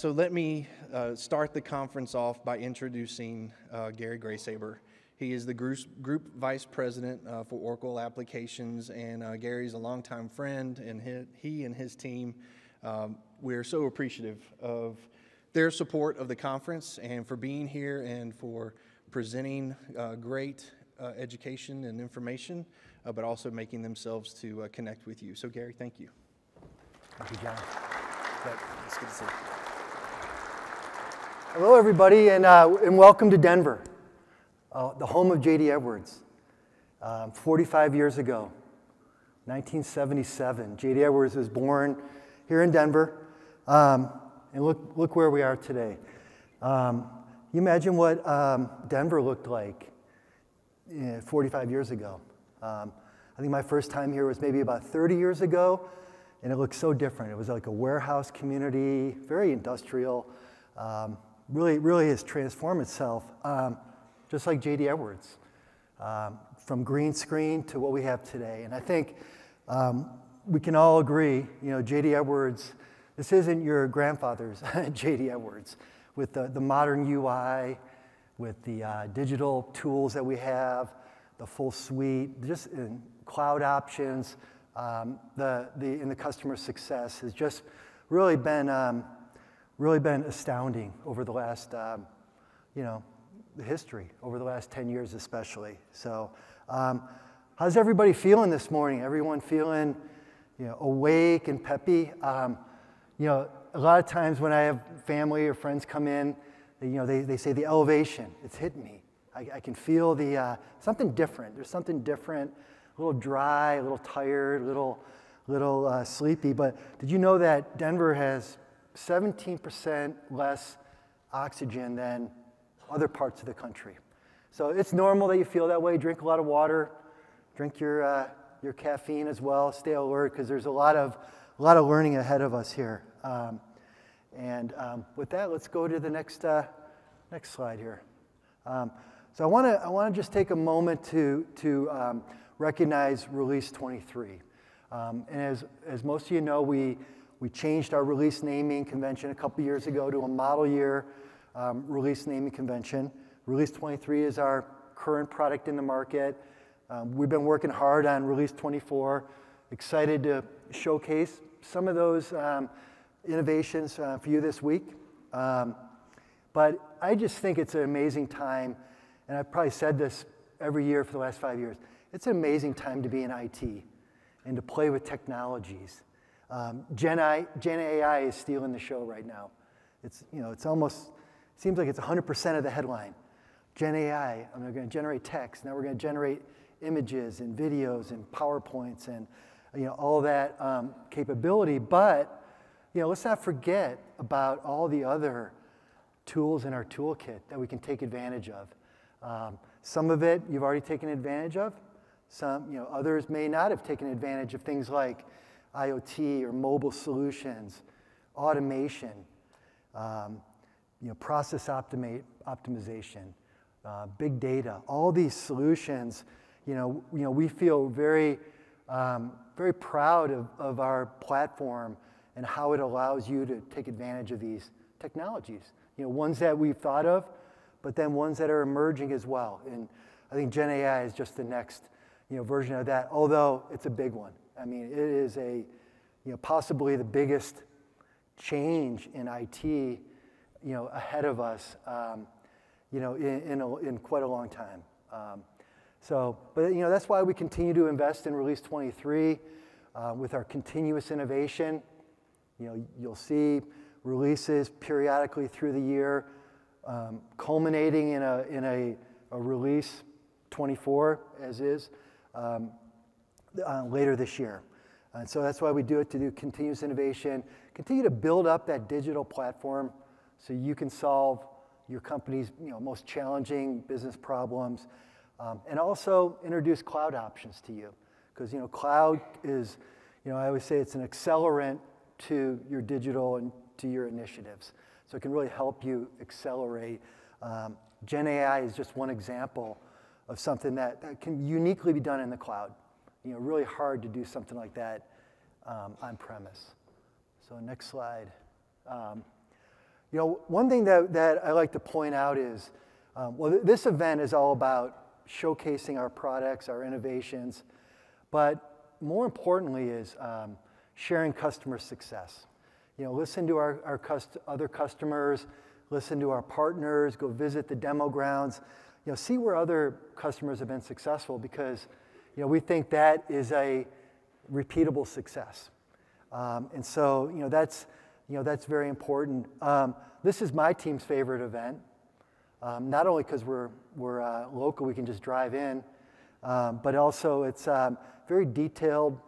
So let me start the conference off by introducing Gary Graysaber. He is the Group Vice President for Oracle Applications, and Gary's a longtime friend, and he and his team, we're so appreciative of their support of the conference and for being here and for presenting great education and information, but also making themselves to connect with you. So Gary, thank you. Thank you, John. It's good to see you. Hello, everybody, and welcome to Denver, the home of J.D. Edwards. 45 years ago, 1977, J.D. Edwards was born here in Denver, and look where we are today. You imagine what Denver looked like 45 years ago. I think my first time here was maybe about 30 years ago, and it looked so different. It was like a warehouse community, very industrial. Really has transformed itself, just like J.D. Edwards, from green screen to what we have today. And I think we can all agree, you know, J.D. Edwards, this isn't your grandfather's J.D. Edwards, with the modern UI, with the digital tools that we have, the full suite, just in cloud options, in the customer success has just really been astounding over the last, you know, the history, over the last 10 years especially. So how's everybody feeling this morning? Everyone feeling, you know, awake and peppy? You know, a lot of times when I have family or friends come in, you know, they say the elevation, it's hit me. I can feel the, something different. There's something different, a little dry, a little tired, a little sleepy. But did you know that Denver has 17% less oxygen than other parts of the country? So it's normal that you feel that way. Drink a lot of water, drink your caffeine as well, stay alert, because there's a lot of learning ahead of us here. With that, let's go to the next slide here. So I want to just take a moment to recognize Release 23. And as most of you know, we changed our release naming convention a couple years ago to a model year release naming convention. Release 23 is our current product in the market. We've been working hard on Release 24. Excited to showcase some of those innovations for you this week. But I just think it's an amazing time, and I've probably said this every year for the last 5 years, it's an amazing time to be in IT and to play with technologies. Gen AI is stealing the show right now. It's, you know, it's almost, seems like it's 100% of the headline. Gen AI, I'm going to generate text, now we're going to generate images and videos and PowerPoints and, you know, all that capability. But, you know, let's not forget about all the other tools in our toolkit that we can take advantage of. Some of it you've already taken advantage of. Some, you know, others may not have taken advantage of things like IoT or mobile solutions, automation, you know, process optimization, big data, all these solutions. You know, we feel very proud of our platform and how it allows you to take advantage of these technologies. You know, ones that we've thought of, but then ones that are emerging as well. And I think Gen AI is just the next, you know, version of that, although it's a big one. I mean, it is a, you know, possibly the biggest change in IT, you know, ahead of us, you know, in quite a long time. But you know, that's why we continue to invest in Release 23 with our continuous innovation. You know, you'll see releases periodically through the year, culminating in a Release 24 as is. Later this year. And so that's why we do it, to do continuous innovation, continue to build up that digital platform so you can solve your company's, you know, most challenging business problems, and also introduce cloud options to you. Because, you know, cloud is, you know, I always say it's an accelerant to your digital and to your initiatives. So it can really help you accelerate. Gen AI is just one example of something that can uniquely be done in the cloud. You know, really hard to do something like that on premise. So next slide. You know, one thing that I like to point out is, this event is all about showcasing our products, our innovations, but more importantly is sharing customer success. You know, listen to our other customers, listen to our partners, go visit the demo grounds, you know, see where other customers have been successful, because, you know, we think that is a repeatable success. And so, you know, that's very important. This is my team's favorite event, not only because we're local, we can just drive in, but also it's very detailed.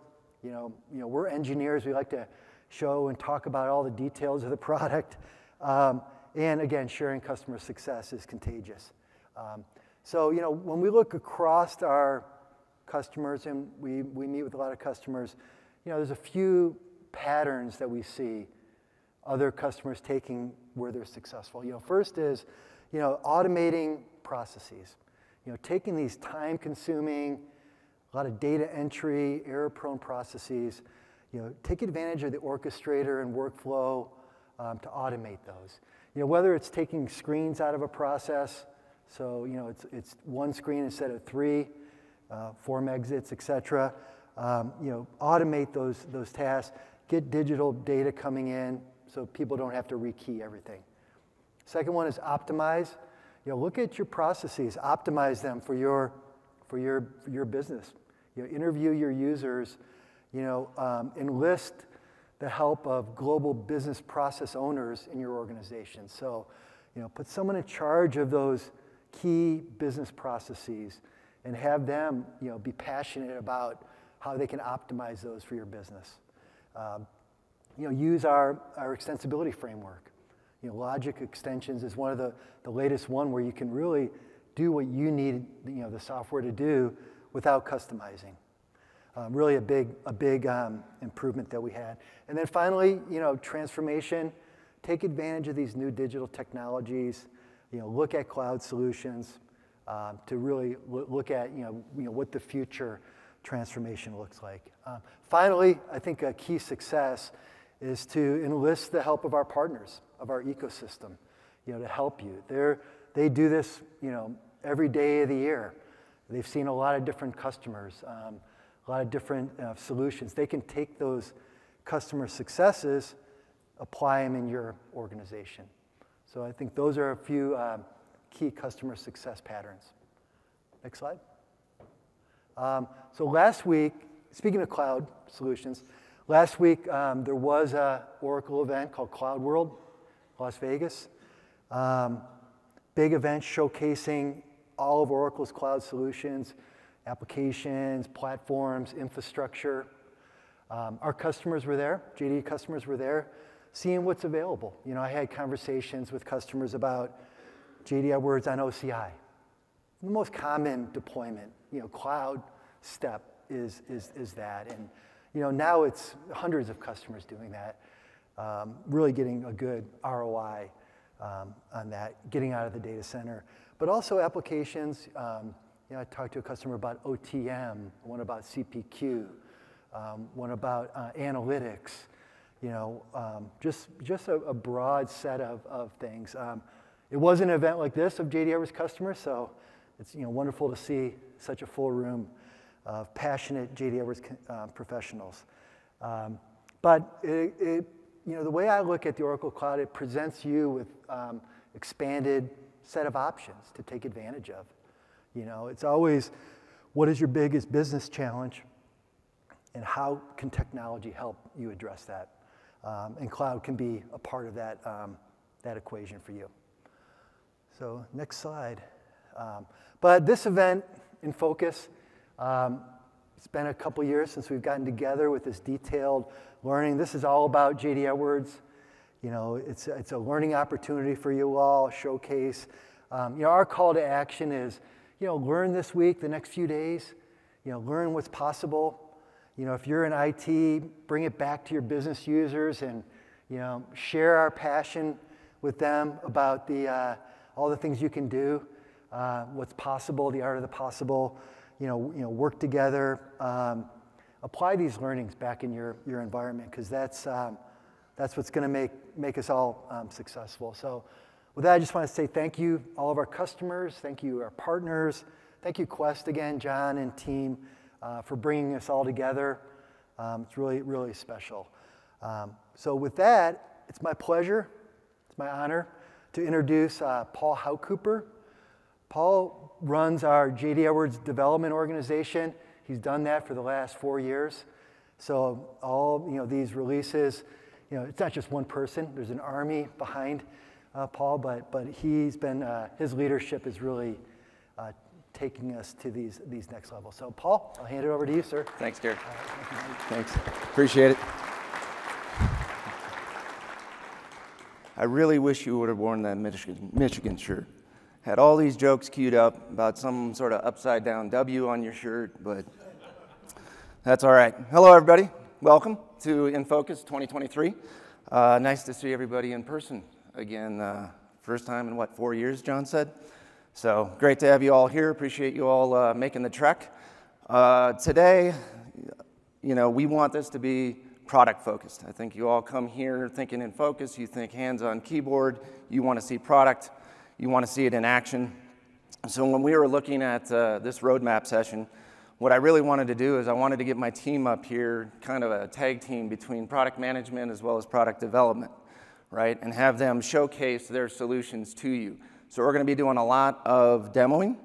You know, we're engineers, we like to show and talk about all the details of the product. And again, sharing customer success is contagious. So, you know, when we look across our customers, and we meet with a lot of customers, you know, there's a few patterns that we see other customers taking where they're successful. You know, first is, you know, automating processes. You know, taking these time-consuming, a lot of data entry, error-prone processes, you know, take advantage of the orchestrator and workflow to automate those. You know, whether it's taking screens out of a process, so, you know, it's one screen instead of three, form exits, et cetera. You know, automate those tasks, get digital data coming in so people don't have to rekey everything. Second one is optimize. You know, look at your processes, optimize them for your business. You know, interview your users, you know, enlist the help of global business process owners in your organization. So, you know, put someone in charge of those key business processes and have them, you know, be passionate about how they can optimize those for your business. You know, use our extensibility framework. You know, Logic extensions is one of the latest one where you can really do what you need, you know, the software to do without customizing. Really a big improvement that we had. And then finally, you know, transformation. Take advantage of these new digital technologies. You know, look at cloud solutions to really look at, you know, what the future transformation looks like. Finally, I think a key success is to enlist the help of our partners, of our ecosystem, you know, to help you. They do this, you know, every day of the year. They've seen a lot of different customers, a lot of different solutions. They can take those customer successes, apply them in your organization. So I think those are a few key customer success patterns. Next slide. So last week, speaking of cloud solutions, last week there was an Oracle event called Cloud World, Las Vegas. Big event showcasing all of Oracle's cloud solutions, applications, platforms, infrastructure. Our customers were there, J.D. customers were there, seeing what's available. You know, I had conversations with customers about J.D. Edwards on OCI. The most common deployment, you know, cloud step is that. And, you know, now it's hundreds of customers doing that, really getting a good ROI on that, getting out of the data center. But also applications, you know, I talked to a customer about OTM, one about CPQ, one about analytics, you know, just a broad set of things. It was an event like this of J.D. Edwards customers, so it's, you know, wonderful to see such a full room of passionate J.D. Edwards professionals. But it, you know, the way I look at the Oracle Cloud, it presents you with expanded set of options to take advantage of. You know, it's always, what is your biggest business challenge, and how can technology help you address that? And cloud can be a part of that, that equation for you. So next slide. But this event, In Focus, it's been a couple years since we've gotten together with this detailed learning. This is all about J.D. Edwards. You know, it's a learning opportunity for you all, showcase. You know, our call to action is, you know, learn this week, the next few days. You know, learn what's possible. You know, if you're in IT, bring it back to your business users and, you know, share our passion with them about the, all the things you can do, what's possible, the art of the possible. You know, work together, apply these learnings back in your environment, because That's what's going to make us all successful. So with that, I just want to say thank you, all of our customers. Thank you, our partners. Thank you, Quest, again, John and team, for bringing us all together. It's really, really special. So with that, it's my pleasure, it's my honor, to introduce Paul Houtkooper. Paul runs our J.D. Edwards development organization. He's done that for the last 4 years. So all these releases, it's not just one person. There's an army behind Paul, but he's been his leadership is really taking us to these next levels. So Paul, I'll hand it over to you, sir. Thanks, Gary. Thanks. Appreciate it. I really wish you would have worn that Michigan shirt. Had all these jokes queued up about some sort of upside down W on your shirt, but that's all right. Hello, everybody. Welcome to In Focus 2023. Nice to see everybody in person again. First time in, what, 4 years, John said? So great to have you all here. Appreciate you all making the trek. Today, we want this to be product focused. I think you all come here thinking in focus. You think hands on keyboard. You want to see product. You want to see it in action. So when we were looking at this roadmap session, what I really wanted to do is I wanted to get my team up here, kind of a tag team between product management as well as product development, right? And have them showcase their solutions to you. So we're going to be doing a lot of demoing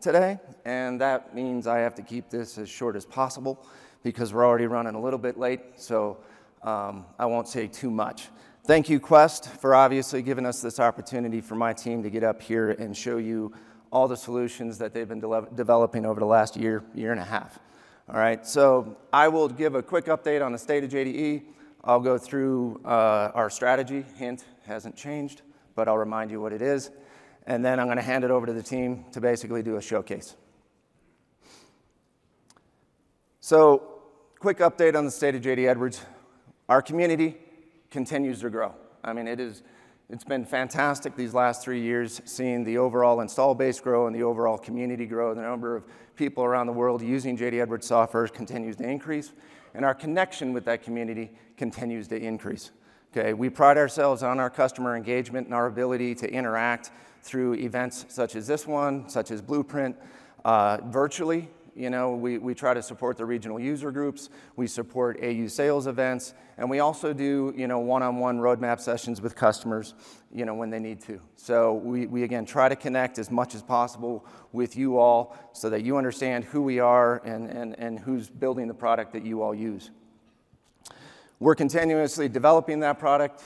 today, and that means I have to keep this as short as possible because we're already running a little bit late, so I won't say too much. Thank you, Quest, for obviously giving us this opportunity for my team to get up here and show you all the solutions that they've been developing over the last year and a half. All right, so I will give a quick update on the state of JDE. I'll go through our strategy. Hint, hasn't changed, but I'll remind you what it is. And then I'm going to hand it over to the team to basically do a showcase. So, quick update on the state of J.D. Edwards. Our community continues to grow. I mean, it's been fantastic these last 3 years, seeing the overall install base grow and the overall community grow. The number of people around the world using J.D. Edwards software continues to increase, and our connection with that community continues to increase. Okay, we pride ourselves on our customer engagement and our ability to interact through events such as this one, such as Blueprint, virtually. We try to support the regional user groups. We support AU sales events, and we also do one-on-one roadmap sessions with customers, when they need to. So we again try to connect as much as possible with you all so that you understand who we are and who's building the product that you all use. We're continuously developing that product,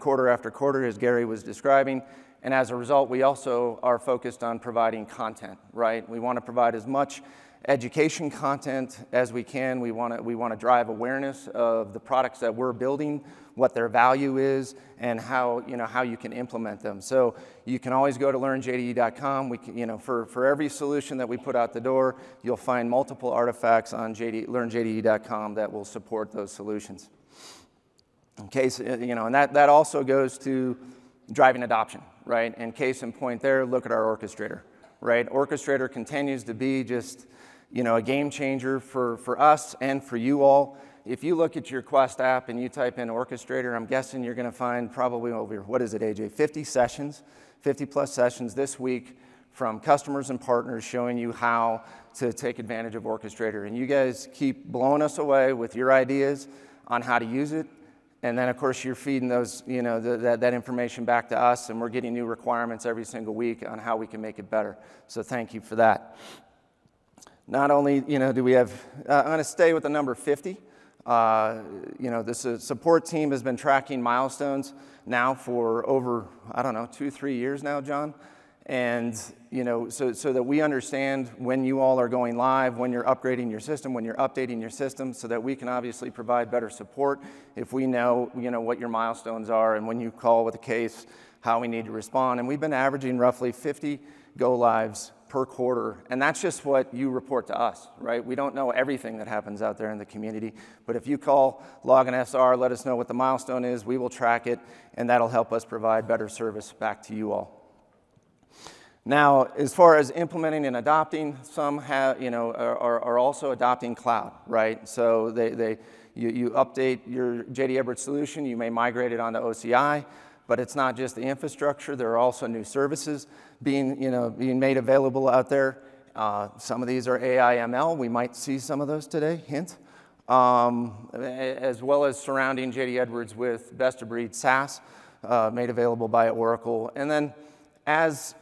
quarter after quarter, as Gary was describing. And as a result, we also are focused on providing content, right? We want to provide as much education content as we can. We want to drive awareness of the products that we're building, what their value is, and how you can implement them. So you can always go to learnjde.com. For every solution that we put out the door, you'll find multiple artifacts on learnjde.com that will support those solutions. In case, and that also goes to driving adoption, right? And case in point there, look at our Orchestrator, right? Orchestrator continues to be just, a game changer for us and for you all. If you look at your Quest app and you type in Orchestrator, I'm guessing you're going to find probably over, what is it, AJ? 50 sessions, 50 plus sessions this week from customers and partners showing you how to take advantage of Orchestrator. And you guys keep blowing us away with your ideas on how to use it. And then, of course, you're feeding those, that information back to us, and we're getting new requirements every single week on how we can make it better. So thank you for that. Not only, do we have, I'm going to stay with the number 50. The support team has been tracking milestones now for over, 2-3 years now, John. And, so that we understand when you all are going live, when you're upgrading your system, when you're updating your system, so that we can obviously provide better support if we know, what your milestones are and when you call with a case, how we need to respond. And we've been averaging roughly 50 go-lives per quarter, and that's just what you report to us, right? We don't know everything that happens out there in the community, but if you call Log and SR, let us know what the milestone is, we will track it, and that'll help us provide better service back to you all. Now, as far as implementing and adopting, some have, are also adopting cloud, right? So you update your J.D. Edwards solution, you may migrate it onto OCI, but it's not just the infrastructure. There are also new services being, being made available out there. Some of these are AI ML. We might see some of those today, hint. As well as surrounding J.D. Edwards with best-of-breed SaaS made available by Oracle. And then as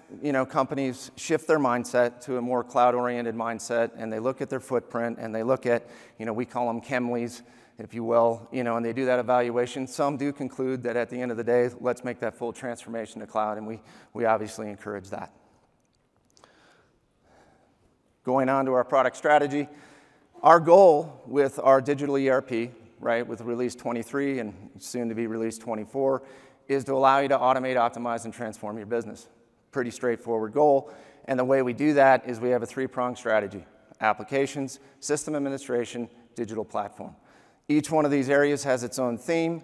companies shift their mindset to a more cloud-oriented mindset, and they look at their footprint, and they look at, we call them chemleys, if you will, and they do that evaluation, some do conclude that at the end of the day, let's make that full transformation to cloud, and we obviously encourage that. Going on to our product strategy, our goal with our digital ERP, right, with Release 23 and soon to be Release 24, is to allow you to automate, optimize, and transform your business. Pretty straightforward goal, and the way we do that is we have a three-pronged strategy: applications, system administration, digital platform. Each one of these areas has its own theme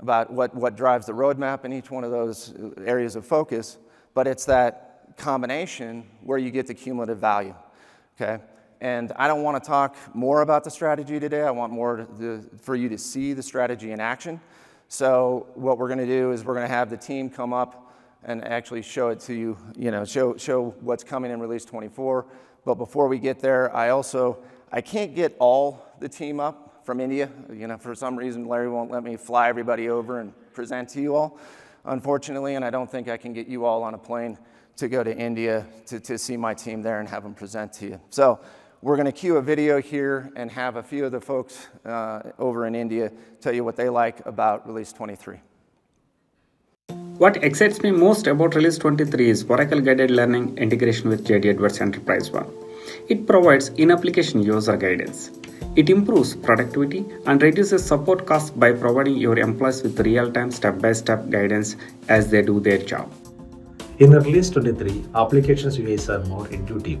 about what drives the roadmap in each one of those areas of focus, but it's that combination where you get the cumulative value, okay? And I don't want to talk more about the strategy today. I want more for you to see the strategy in action. So what we're going to do is we're going to have the team come up and actually show it to you, show what's coming in Release 24. But before we get there, I can't get all the team up from India. For some reason, Larry won't let me fly everybody over and present to you all, unfortunately, and I don't think I can get you all on a plane to go to India to see my team there and have them present to you. So we're gonna cue a video here and have a few of the folks over in India tell you what they like about Release 23. What excites me most about Release 23 is Oracle Guided Learning integration with J.D. Edwards Enterprise One. It provides in-application user guidance. It improves productivity and reduces support costs by providing your employees with real-time step-by-step guidance as they do their job. In Release 23, applications UIs are more intuitive.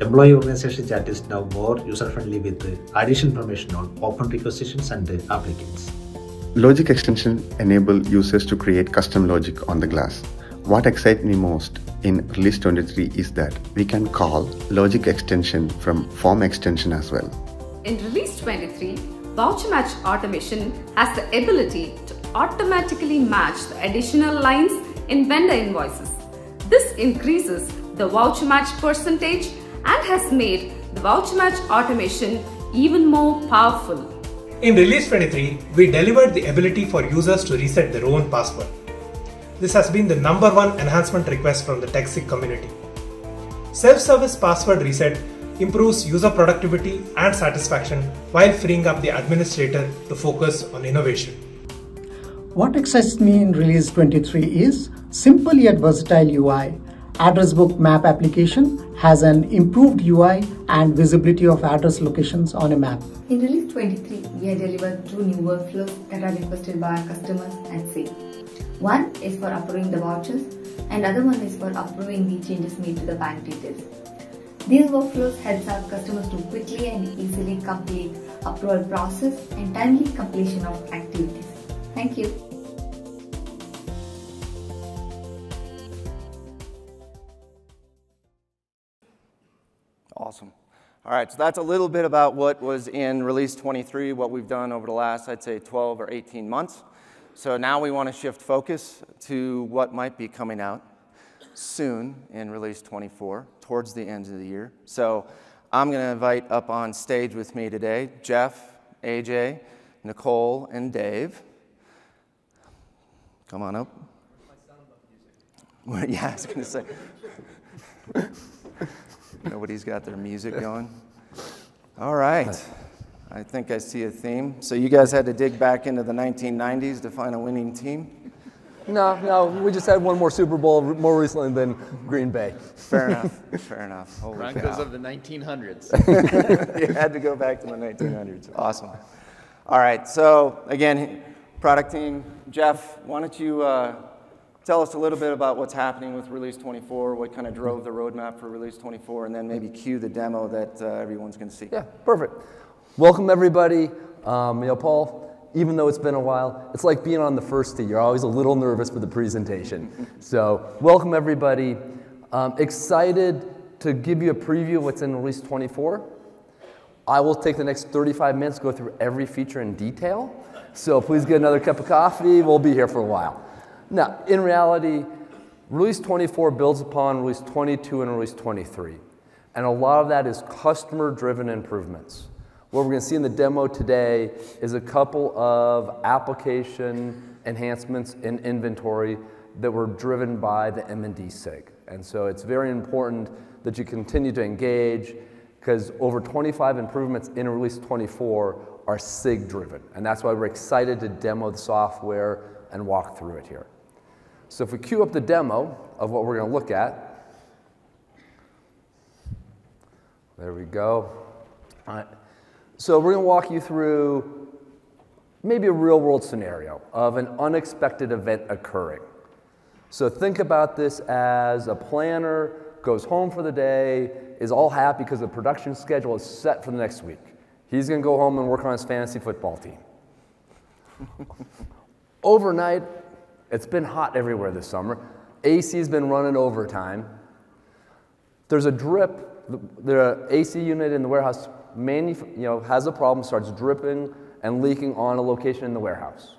Employee organization chat is now more user-friendly with additional information on open requisitions and applicants. Logic extension enables users to create custom logic on the glass. What excites me most in Release 23 is that we can call logic extension from form extension as well. In Release 23, voucher match automation has the ability to automatically match the additional lines in vendor invoices. This increases the voucher match percentage and has made the voucher match automation even more powerful. In Release 23, we delivered the ability for users to reset their own password. This has been the #1 enhancement request from the TechSig community. Self-service password reset improves user productivity and satisfaction while freeing up the administrator to focus on innovation. What excites me in Release 23 is simple yet versatile UI. Address book map application has an improved UI and visibility of address locations on a map. In Release 23, we have delivered two new workflows that are requested by our customers at SIG. One is for approving the vouchers, and another one is for approving the changes made to the bank details. These workflows help our customers to quickly and easily complete approval process and timely completion of activities. Thank you. Awesome. All right, so that's a little bit about what was in Release 23, what we've done over the last, I'd say, 12 or 18 months. So now we want to shift focus to what might be coming out soon in Release 24, towards the end of the year. So I'm going to invite up on stage with me today Jeff, AJ, Nicole, and Dave. Come on up. Well, yeah, I was going to say. Nobody's got their music going. All right. I think I see a theme. So you guys had to dig back into the 1990s to find a winning team? No. We just had one more Super Bowl more recently than Green Bay. Fair enough. Fair enough. Holy Broncos cow. Of the 1900s. You had to go back to the 1900s. Awesome. All right. So, again, product team. Jeff, why don't you... tell us a little bit about what's happening with Release 24, what kind of drove the roadmap for Release 24, and then maybe cue the demo that everyone's going to see. Yeah, perfect. Welcome, everybody. Paul, even though it's been a while, it's like being on the first tee. You're always a little nervous for the presentation. So welcome, everybody. Excited to give you a preview of what's in Release 24. I will take the next 35 minutes to go through every feature in detail. So please get another cup of coffee. We'll be here for a while. Now, in reality, Release 24 builds upon Release 22 and Release 23. And a lot of that is customer-driven improvements. What we're going to see in the demo today is a couple of application enhancements in inventory that were driven by the MND SIG. And so it's very important that you continue to engage, because over 25 improvements in Release 24 are SIG driven. And that's why we're excited to demo the software and walk through it here. So if we queue up the demo of what we're going to look at, there we go. All right. So we're going to walk you through maybe a real world scenario of an unexpected event occurring. So think about this as a planner goes home for the day, is all happy because the production schedule is set for the next week. He's going to go home and work on his fantasy football team. Overnight, it's been hot everywhere this summer. AC's been running overtime. There's a drip. The AC unit in the warehouse has a problem, starts dripping and leaking on a location in the warehouse.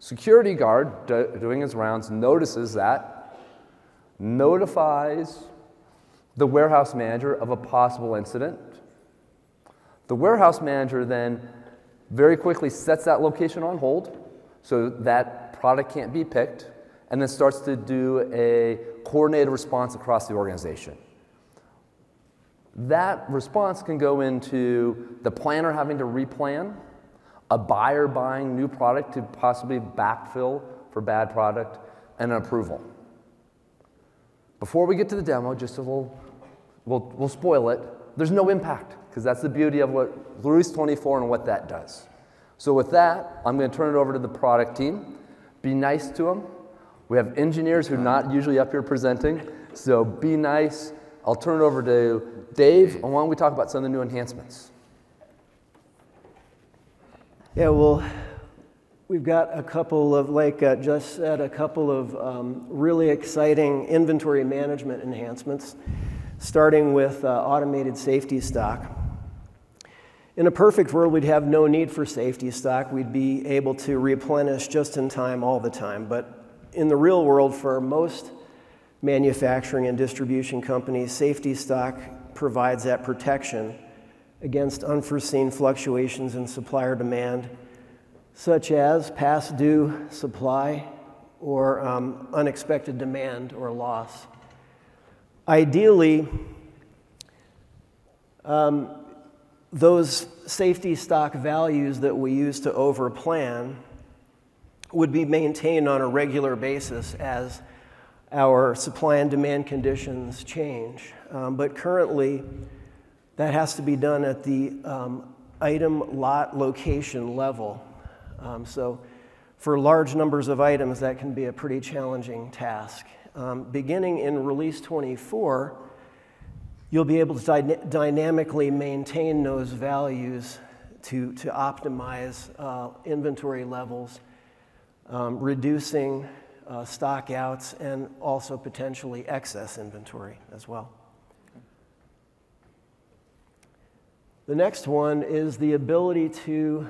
Security guard doing his rounds notices that, notifies the warehouse manager of a possible incident. The warehouse manager then very quickly sets that location on hold so that product can't be picked, and then starts to do a coordinated response across the organization. That response can go into the planner having to replan, a buyer buying new product to possibly backfill for bad product, and an approval. Before we get to the demo, just so we'll spoil it, there's no impact, because that's the beauty of what Release 24 and what that does. So with that, I'm going to turn it over to the product team. Be nice to them. We have engineers who are not usually up here presenting, so be nice. I'll turn it over to Dave, and why don't we talk about some of the new enhancements? Yeah, well, we've got a couple of, like Jess said, a couple of really exciting inventory management enhancements, starting with automated safety stock. In a perfect world, we'd have no need for safety stock. We'd be able to replenish just in time all the time. But in the real world, for most manufacturing and distribution companies, safety stock provides that protection against unforeseen fluctuations in supplier demand, such as past due supply or unexpected demand or loss. Ideally, those safety stock values that we use to overplan would be maintained on a regular basis as our supply and demand conditions change. But currently, that has to be done at the item, lot, location level. So for large numbers of items, that can be a pretty challenging task. Beginning in Release 24, you'll be able to dynamically maintain those values to optimize inventory levels, reducing stock outs, and also potentially excess inventory as well. The next one is the ability to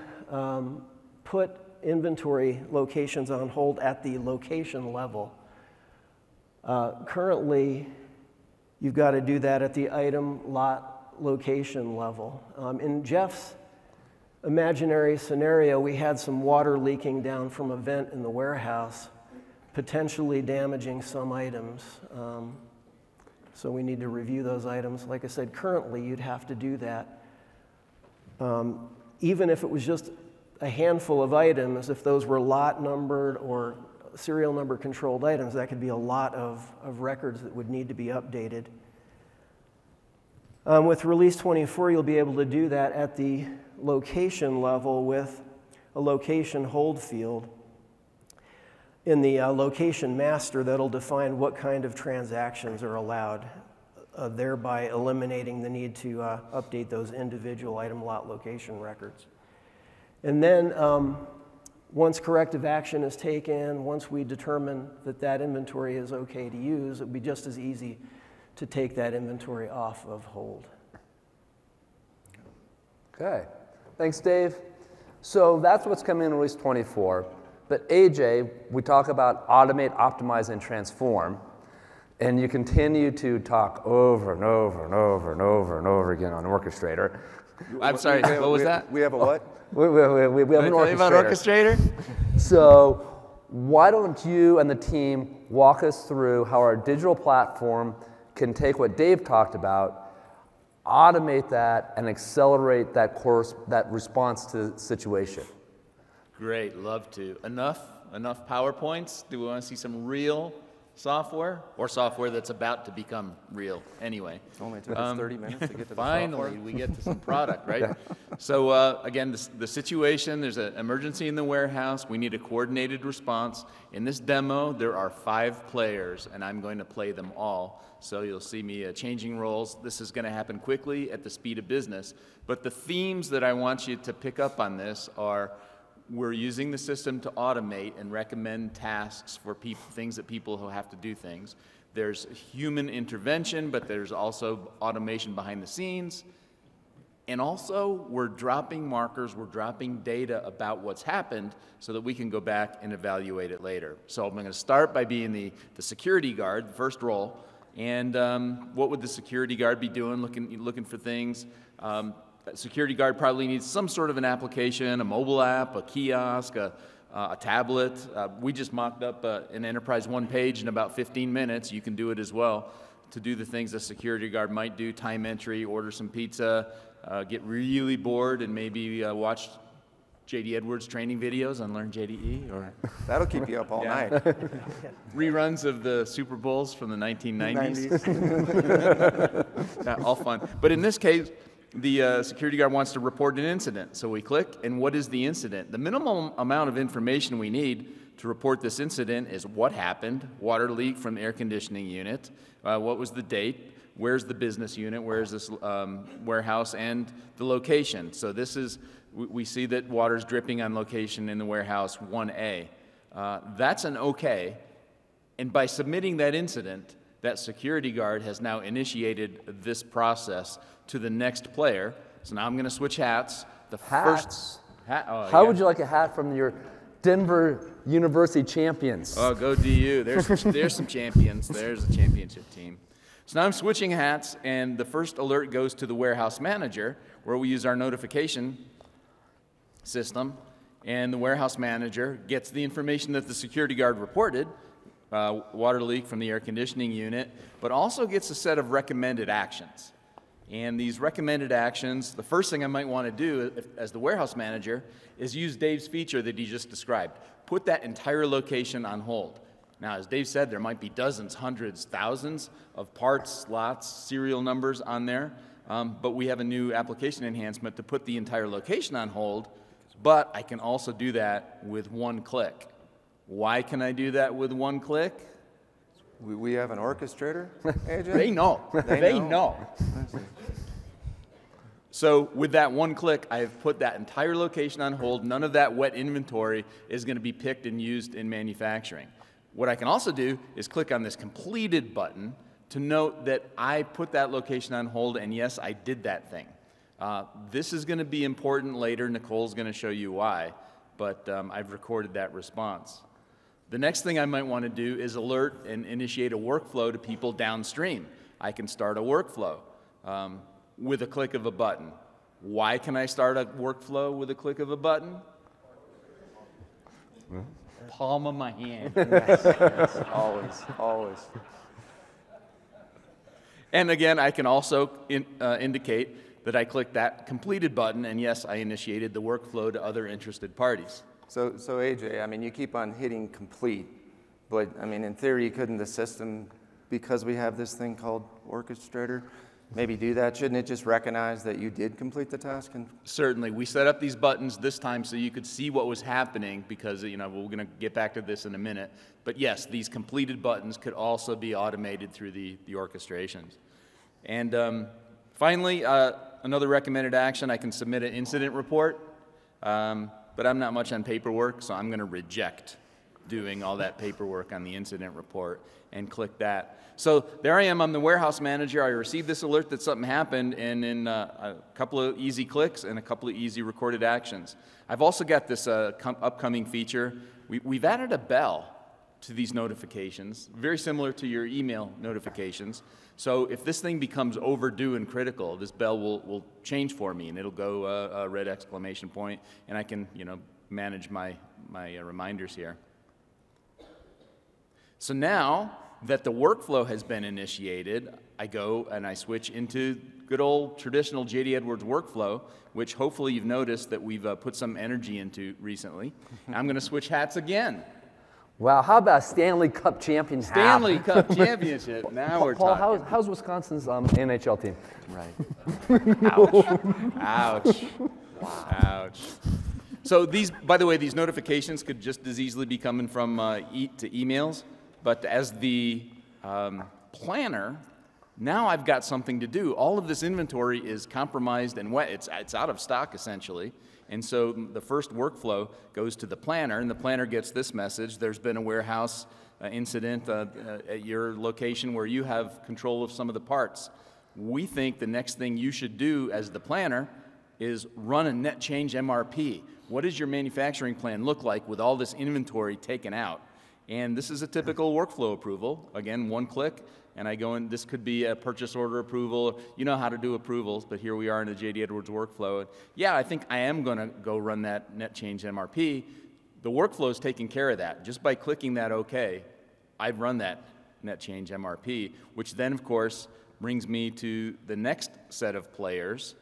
put inventory locations on hold at the location level. Currently, you've got to do that at the item, lot, location level. In Jeff's imaginary scenario, we had some water leaking down from a vent in the warehouse, potentially damaging some items. So we need to review those items. Like I said, currently you'd have to do that. Even if it was just a handful of items, if those were lot numbered or serial number controlled items, that could be a lot of records that would need to be updated. With Release 24, you'll be able to do that at the location level with a location hold field in the location master that'll define what kind of transactions are allowed, thereby eliminating the need to update those individual item lot location records. And then Once corrective action is taken, once we determine that that inventory is okay to use, it would be just as easy to take that inventory off of hold. Okay, thanks, Dave. So that's what's coming in Release 24. But AJ, we talk about automate, optimize, and transform. And you continue to talk over and over and over and over and over again on Orchestrator. I'm sorry, what was that? We have a what? We have an Orchestrator. About Orchestrator? So why don't you and the team walk us through how our digital platform can take what Dave talked about, automate that, and accelerate that course, that response to the situation. Great, love to. Enough PowerPoints? Do we want to see some real software, or software that's about to become real anyway? It only took us 30 minutes to get to the Finally, we get to some product, right? Yeah. So again, the situation, there's an emergency in the warehouse. We need a coordinated response. In this demo, there are 5 players, and I'm going to play them all. So you'll see me changing roles. This is going to happen quickly at the speed of business. But the themes that I want you to pick up on this are: we're using the system to automate and recommend tasks for things that people who have to do things. There's human intervention, but there's also automation behind the scenes. And also, we're dropping markers, we're dropping data about what's happened so that we can go back and evaluate it later. So I'm going to start by being the security guard, the first role. And what would the security guard be doing, looking for things? Security guard probably needs some sort of an application, a mobile app, a kiosk, a tablet. We just mocked up an Enterprise One page in about 15 minutes. You can do it as well, to do the things a security guard might do: time entry, order some pizza, get really bored, and maybe watch J.D. Edwards training videos on Learn JDE, or that'll keep you up all night. Reruns of the Super Bowls from the 1990s. All fun. But in this case, the security guard wants to report an incident, so we click, and what is the incident? The minimum amount of information we need to report this incident is what happened: water leak from the air conditioning unit, what was the date, where's the business unit, where's this warehouse, and the location. So this is, we see that water's dripping on location in the warehouse 1A. That's an okay, and by submitting that incident, that security guard has now initiated this process to the next player. So now I'm going to switch hats. The hats? How would you like a hat from your Denver University champions? Oh, go DU. There's some champions. There's a championship team. So now I'm switching hats, and the first alert goes to the warehouse manager, where we use our notification system, and the warehouse manager gets the information that the security guard reported, water leak from the air conditioning unit, but also gets a set of recommended actions. And these recommended actions, the first thing I might want to do as the warehouse manager is use Dave's feature that he just described. Put that entire location on hold. Now, as Dave said, there might be dozens, hundreds, thousands of parts, lots, serial numbers on there, but we have a new application enhancement to put the entire location on hold, but I can also do that with one click. Why can I do that with one click? We have an orchestrator, AJ? They know. They know. So with that one click, I have put that entire location on hold. None of that wet inventory is going to be picked and used in manufacturing. What I can also do is click on this completed button to note that I put that location on hold, and yes, I did that thing. This is going to be important later. Nicole's going to show you why, but I've recorded that response. The next thing I might want to do is alert and initiate a workflow to people downstream. I can start a workflow with a click of a button. Why can I start a workflow with a click of a button? Palm of my hand. Yes, yes, always, always. And again, I can also indicate that I clicked that completed button, and yes, I initiated the workflow to other interested parties. So AJ, I mean, you keep on hitting complete, but I mean, in theory, couldn't the system, because we have this thing called Orchestrator, maybe do that? Shouldn't it just recognize that you did complete the task? And certainly. We set up these buttons this time so you could see what was happening, because, you know, we're going to get back to this in a minute. But yes, these completed buttons could also be automated through the orchestrations. And finally, another recommended action, I can submit an incident report. but I'm not much on paperwork, so I'm going to reject doing all that paperwork on the incident report and click that. So there I am, I'm the warehouse manager. I received this alert that something happened, and in a couple of easy clicks and a couple of easy recorded actions. I've also got this upcoming feature. We've added a bell to these notifications, very similar to your email notifications. So if this thing becomes overdue and critical, this bell will change for me, and it'll go a red exclamation point, and I can, you know, manage my reminders here. So now that the workflow has been initiated, I go and I switch into good old traditional J.D. Edwards workflow, which hopefully you've noticed that we've put some energy into recently. I'm going to switch hats again. Wow, how about Stanley Cup championship? Stanley Cup championship. Now we're talking. Paul, how's Wisconsin's NHL team? Right. Ouch. Ouch. Wow. Ouch. So these, by the way, these notifications could just as easily be coming from emails. But as the planner, now I've got something to do. All of this inventory is compromised and wet. It's out of stock, essentially. And so the first workflow goes to the planner, and the planner gets this message. There's been a warehouse incident at your location where you have control of some of the parts. We think the next thing you should do as the planner is run a net change MRP. What does your manufacturing plan look like with all this inventory taken out? And this is a typical workflow approval. Again, one click, and I go in. This could be a purchase order approval. You know how to do approvals, but here we are in a J.D. Edwards workflow. And yeah, I think I am going to go run that net change MRP. The workflow is taking care of that. Just by clicking that OK, I've run that net change MRP, which then, of course, brings me to the next set of players.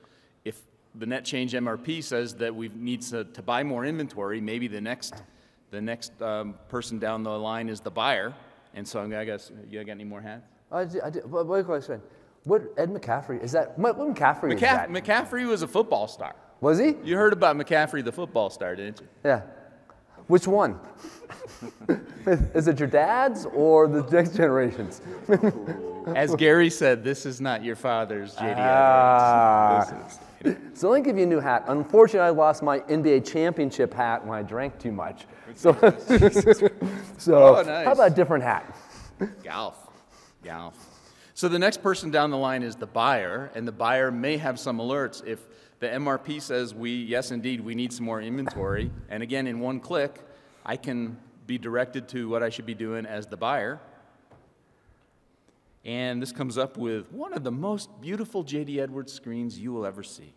If the net change MRP says that we need to buy more inventory, maybe the next person down the line is the buyer, and so I'm gonna guess. You got any more hats? I do. What question? What Ed McCaffrey is that? What McCaffrey is that? McCaffrey was a football star. Was he? You heard about McCaffrey, the football star, didn't you? Yeah. Which one? Is it your dad's or the next generation's? As Gary said, this is not your father's J.D. Edwards. So let me give you a new hat. Unfortunately, I lost my NBA championship hat when I drank too much. So, oh, nice. How about a different hat? Golf. Golf. So the next person down the line is the buyer, and the buyer may have some alerts. If the MRP says, yes, indeed, we need some more inventory, and again, in one click, I can be directed to what I should be doing as the buyer. And this comes up with one of the most beautiful J.D. Edwards screens you will ever see.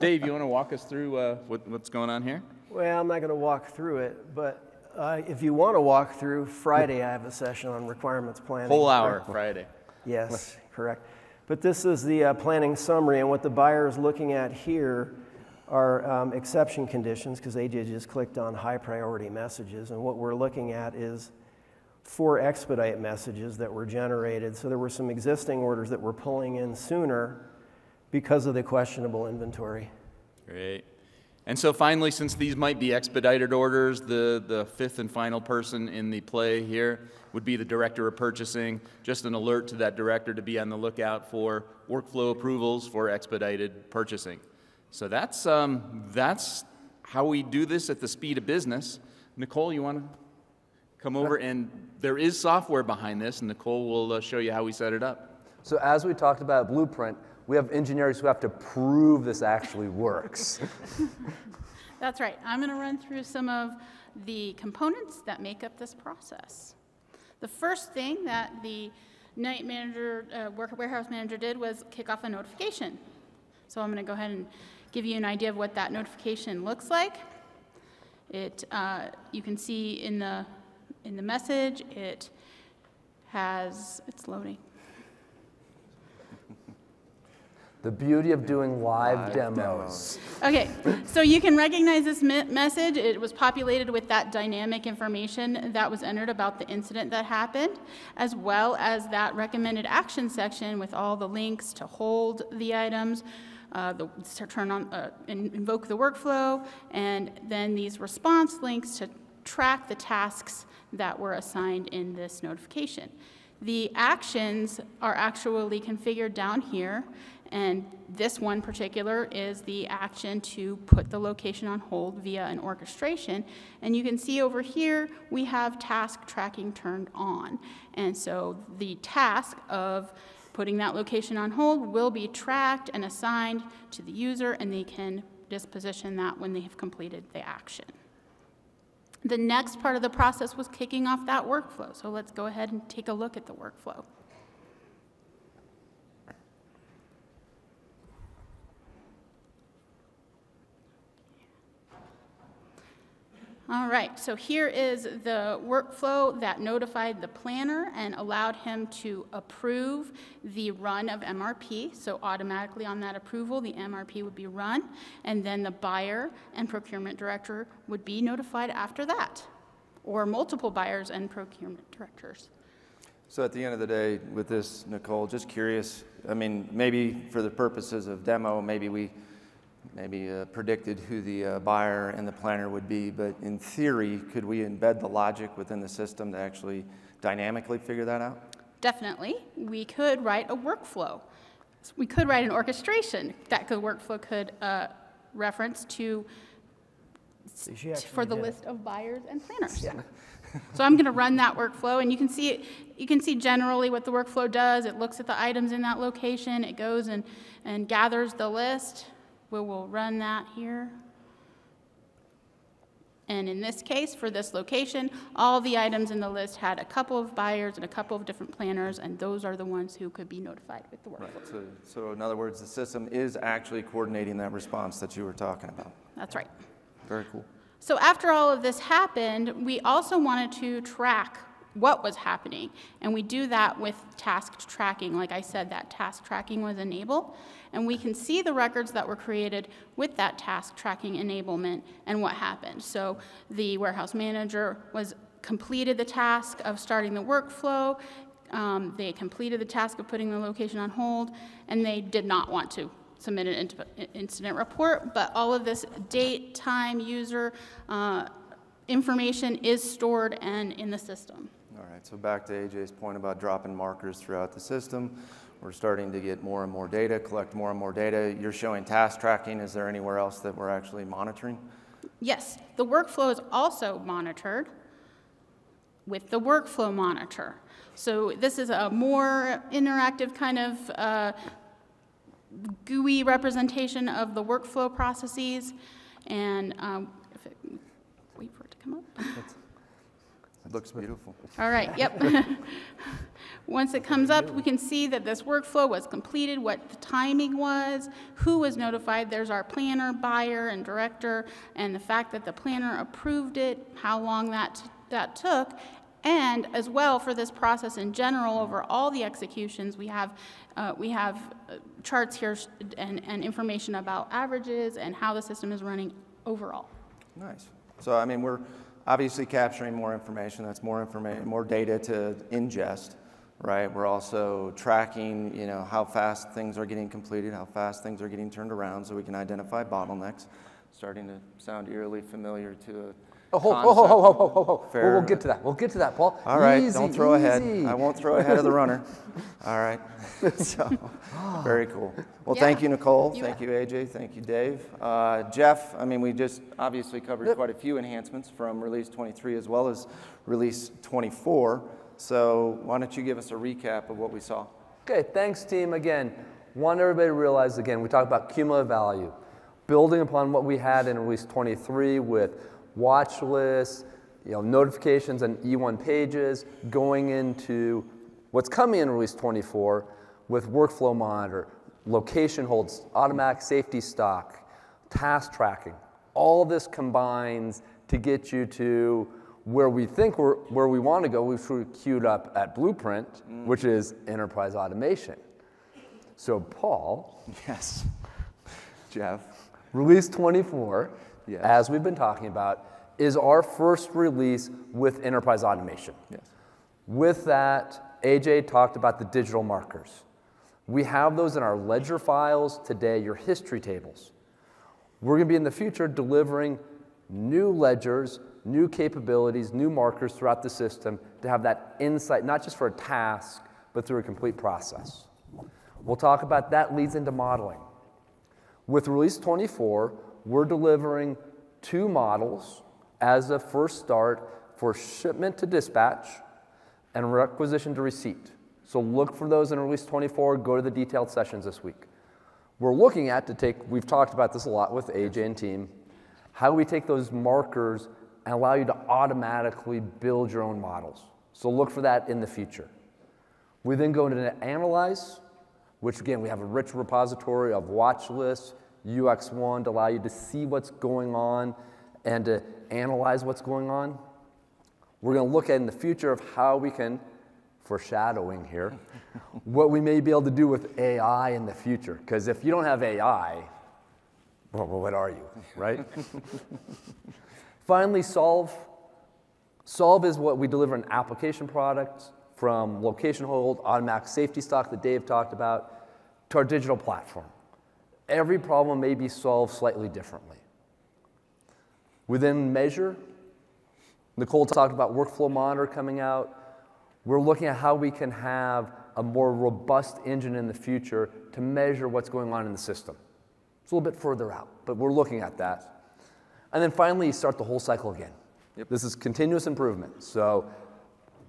Dave, you want to walk us through what's going on here? Well, I'm not going to walk through it, but if you want to walk through, Friday I have a session on requirements planning. Whole hour Friday. Yes, correct. But this is the planning summary, and what the buyer is looking at here are exception conditions, because AJ just clicked on high priority messages, and what we're looking at is 4 expedite messages that were generated. So there were some existing orders that were pulling in sooner because of the questionable inventory. Great. And so finally, since these might be expedited orders, the fifth and final person in the play here would be the director of purchasing. Just an alert to that director to be on the lookout for workflow approvals for expedited purchasing. So that's how we do this at the speed of business. Nicole, you want to come over, and there is software behind this, and Nicole will show you how we set it up. So as we talked about Blueprint, we have engineers who have to prove this actually works. That's right. I'm going to run through some of the components that make up this process. The first thing that the night manager, warehouse manager did was kick off a notification. So I'm going to go ahead and give you an idea of what that notification looks like. It, you can see in the message, it has, it's loading. The beauty of doing live demos. OK, so you can recognize this message. It was populated with that dynamic information that was entered about the incident that happened, as well as that recommended action section with all the links to hold the items, to turn on, invoke the workflow, and then these response links to track the tasks that were assigned in this notification. The actions are actually configured down here, And this one particular is the action to put the location on hold via an orchestration. And you can see over here, we have task tracking turned on. And so the task of putting that location on hold will be tracked and assigned to the user, and they can disposition that when they have completed the action. The next part of the process was kicking off that workflow. So let's go ahead and take a look at the workflow. All right, so here is the workflow that notified the planner and allowed him to approve the run of MRP. So automatically on that approval, the MRP would be run, and then the buyer and procurement director would be notified after that, or multiple buyers and procurement directors. So at the end of the day with this, Nicole, just curious, I mean, maybe for the purposes of demo, maybe we predicted who the buyer and the planner would be, but in theory, could we embed the logic within the system to actually dynamically figure that out? Definitely. We could write a workflow. We could write an orchestration that could reference to for the list of buyers and planners. Yeah. So I'm going to run that workflow, and you can see it, you can see generally what the workflow does. It looks at the items in that location. It goes and gathers the list. We will run that here. And in this case, for this location, all the items in the list had a couple of buyers and a couple of different planners, and those are the ones who could be notified with the workflow. Right. So in other words, the system is actually coordinating that response that you were talking about. That's right. Very cool. So after all of this happened, we also wanted to track what was happening, and we do that with task tracking. Like I said, that task tracking was enabled, and we can see the records that were created with that task tracking enablement and what happened. So the warehouse manager completed the task of starting the workflow, they completed the task of putting the location on hold, and they did not want to submit an incident report, but all of this date, time, user information is stored and in the system. All right, so back to AJ's point about dropping markers throughout the system. We're starting to get more and more data, collect more and more data. You're showing task tracking. Is there anywhere else that we're actually monitoring? Yes, the workflow is also monitored with the workflow monitor. So this is a more interactive kind of GUI representation of the workflow processes. And wait for it to come up. It looks beautiful. All right, yep. Once it comes up, we can see that this workflow was completed, what the timing was, who was notified. There's our planner, buyer, and director, and the fact that the planner approved it, how long that took, and as well for this process in general over all the executions. We have charts here and information about averages and how the system is running overall. Nice. So, I mean, we're obviously capturing more information. That's more information, more data to ingest, right? We're also tracking, you know, how fast things are getting completed, how fast things are getting turned around, so we can identify bottlenecks. Starting to sound eerily familiar to we'll get to that. We'll get to that, Paul. All right, easy, don't throw ahead. I won't throw ahead of the runner. All right. So, very cool. Well, yeah. Thank you, Nicole. Thank you, AJ. Thank you, Dave. Jeff, I mean, we just obviously covered quite a few enhancements from Release 23 as well as Release 24. So why don't you give us a recap of what we saw? Okay, thanks, team. Again, want everybody to realize, again, we talked about cumulative value, building upon what we had in Release 23 with watch lists, you know, notifications and E1 pages, going into what's coming in Release 24 with workflow monitor, location holds, automatic safety stock, task tracking. All this combines to get you to where we think we're, where we want to go. We've sort of queued up at Blueprint, which is enterprise automation. So Paul. Yes, Jeff. Release 24. Yes. As we've been talking about, is our first release with enterprise automation. Yes. With that, AJ talked about the digital markers. We have those in our ledger files today, your history tables. We're going to be in the future delivering new ledgers, new capabilities, new markers throughout the system to have that insight, not just for a task, but through a complete process. We'll talk about that leads into modeling. With Release 24, we're delivering 2 models as a first start for shipment to dispatch and requisition to receipt. So look for those in Release 24. Go to the detailed sessions this week. We're looking at to take, we've talked about this a lot with AJ and team, how we take those markers and allow you to automatically build your own models. So look for that in the future. We then go into Analyze, which again, we have a rich repository of watch lists, UX1 to allow you to see what's going on and to analyze what's going on. We're going to look at in the future of how we can, foreshadowing here, what we may be able to do with AI in the future. Because if you don't have AI, well, what are you, right? Finally, Solve. Solve is what we deliver an application product from location hold, automatic safety stock that Dave talked about, to our digital platform. Every problem may be solved slightly differently. Within Measure, Nicole talked about Workflow Monitor coming out. We're looking at how we can have a more robust engine in the future to measure what's going on in the system. It's a little bit further out, but we're looking at that. And then finally, start the whole cycle again. Yep. This is continuous improvement. So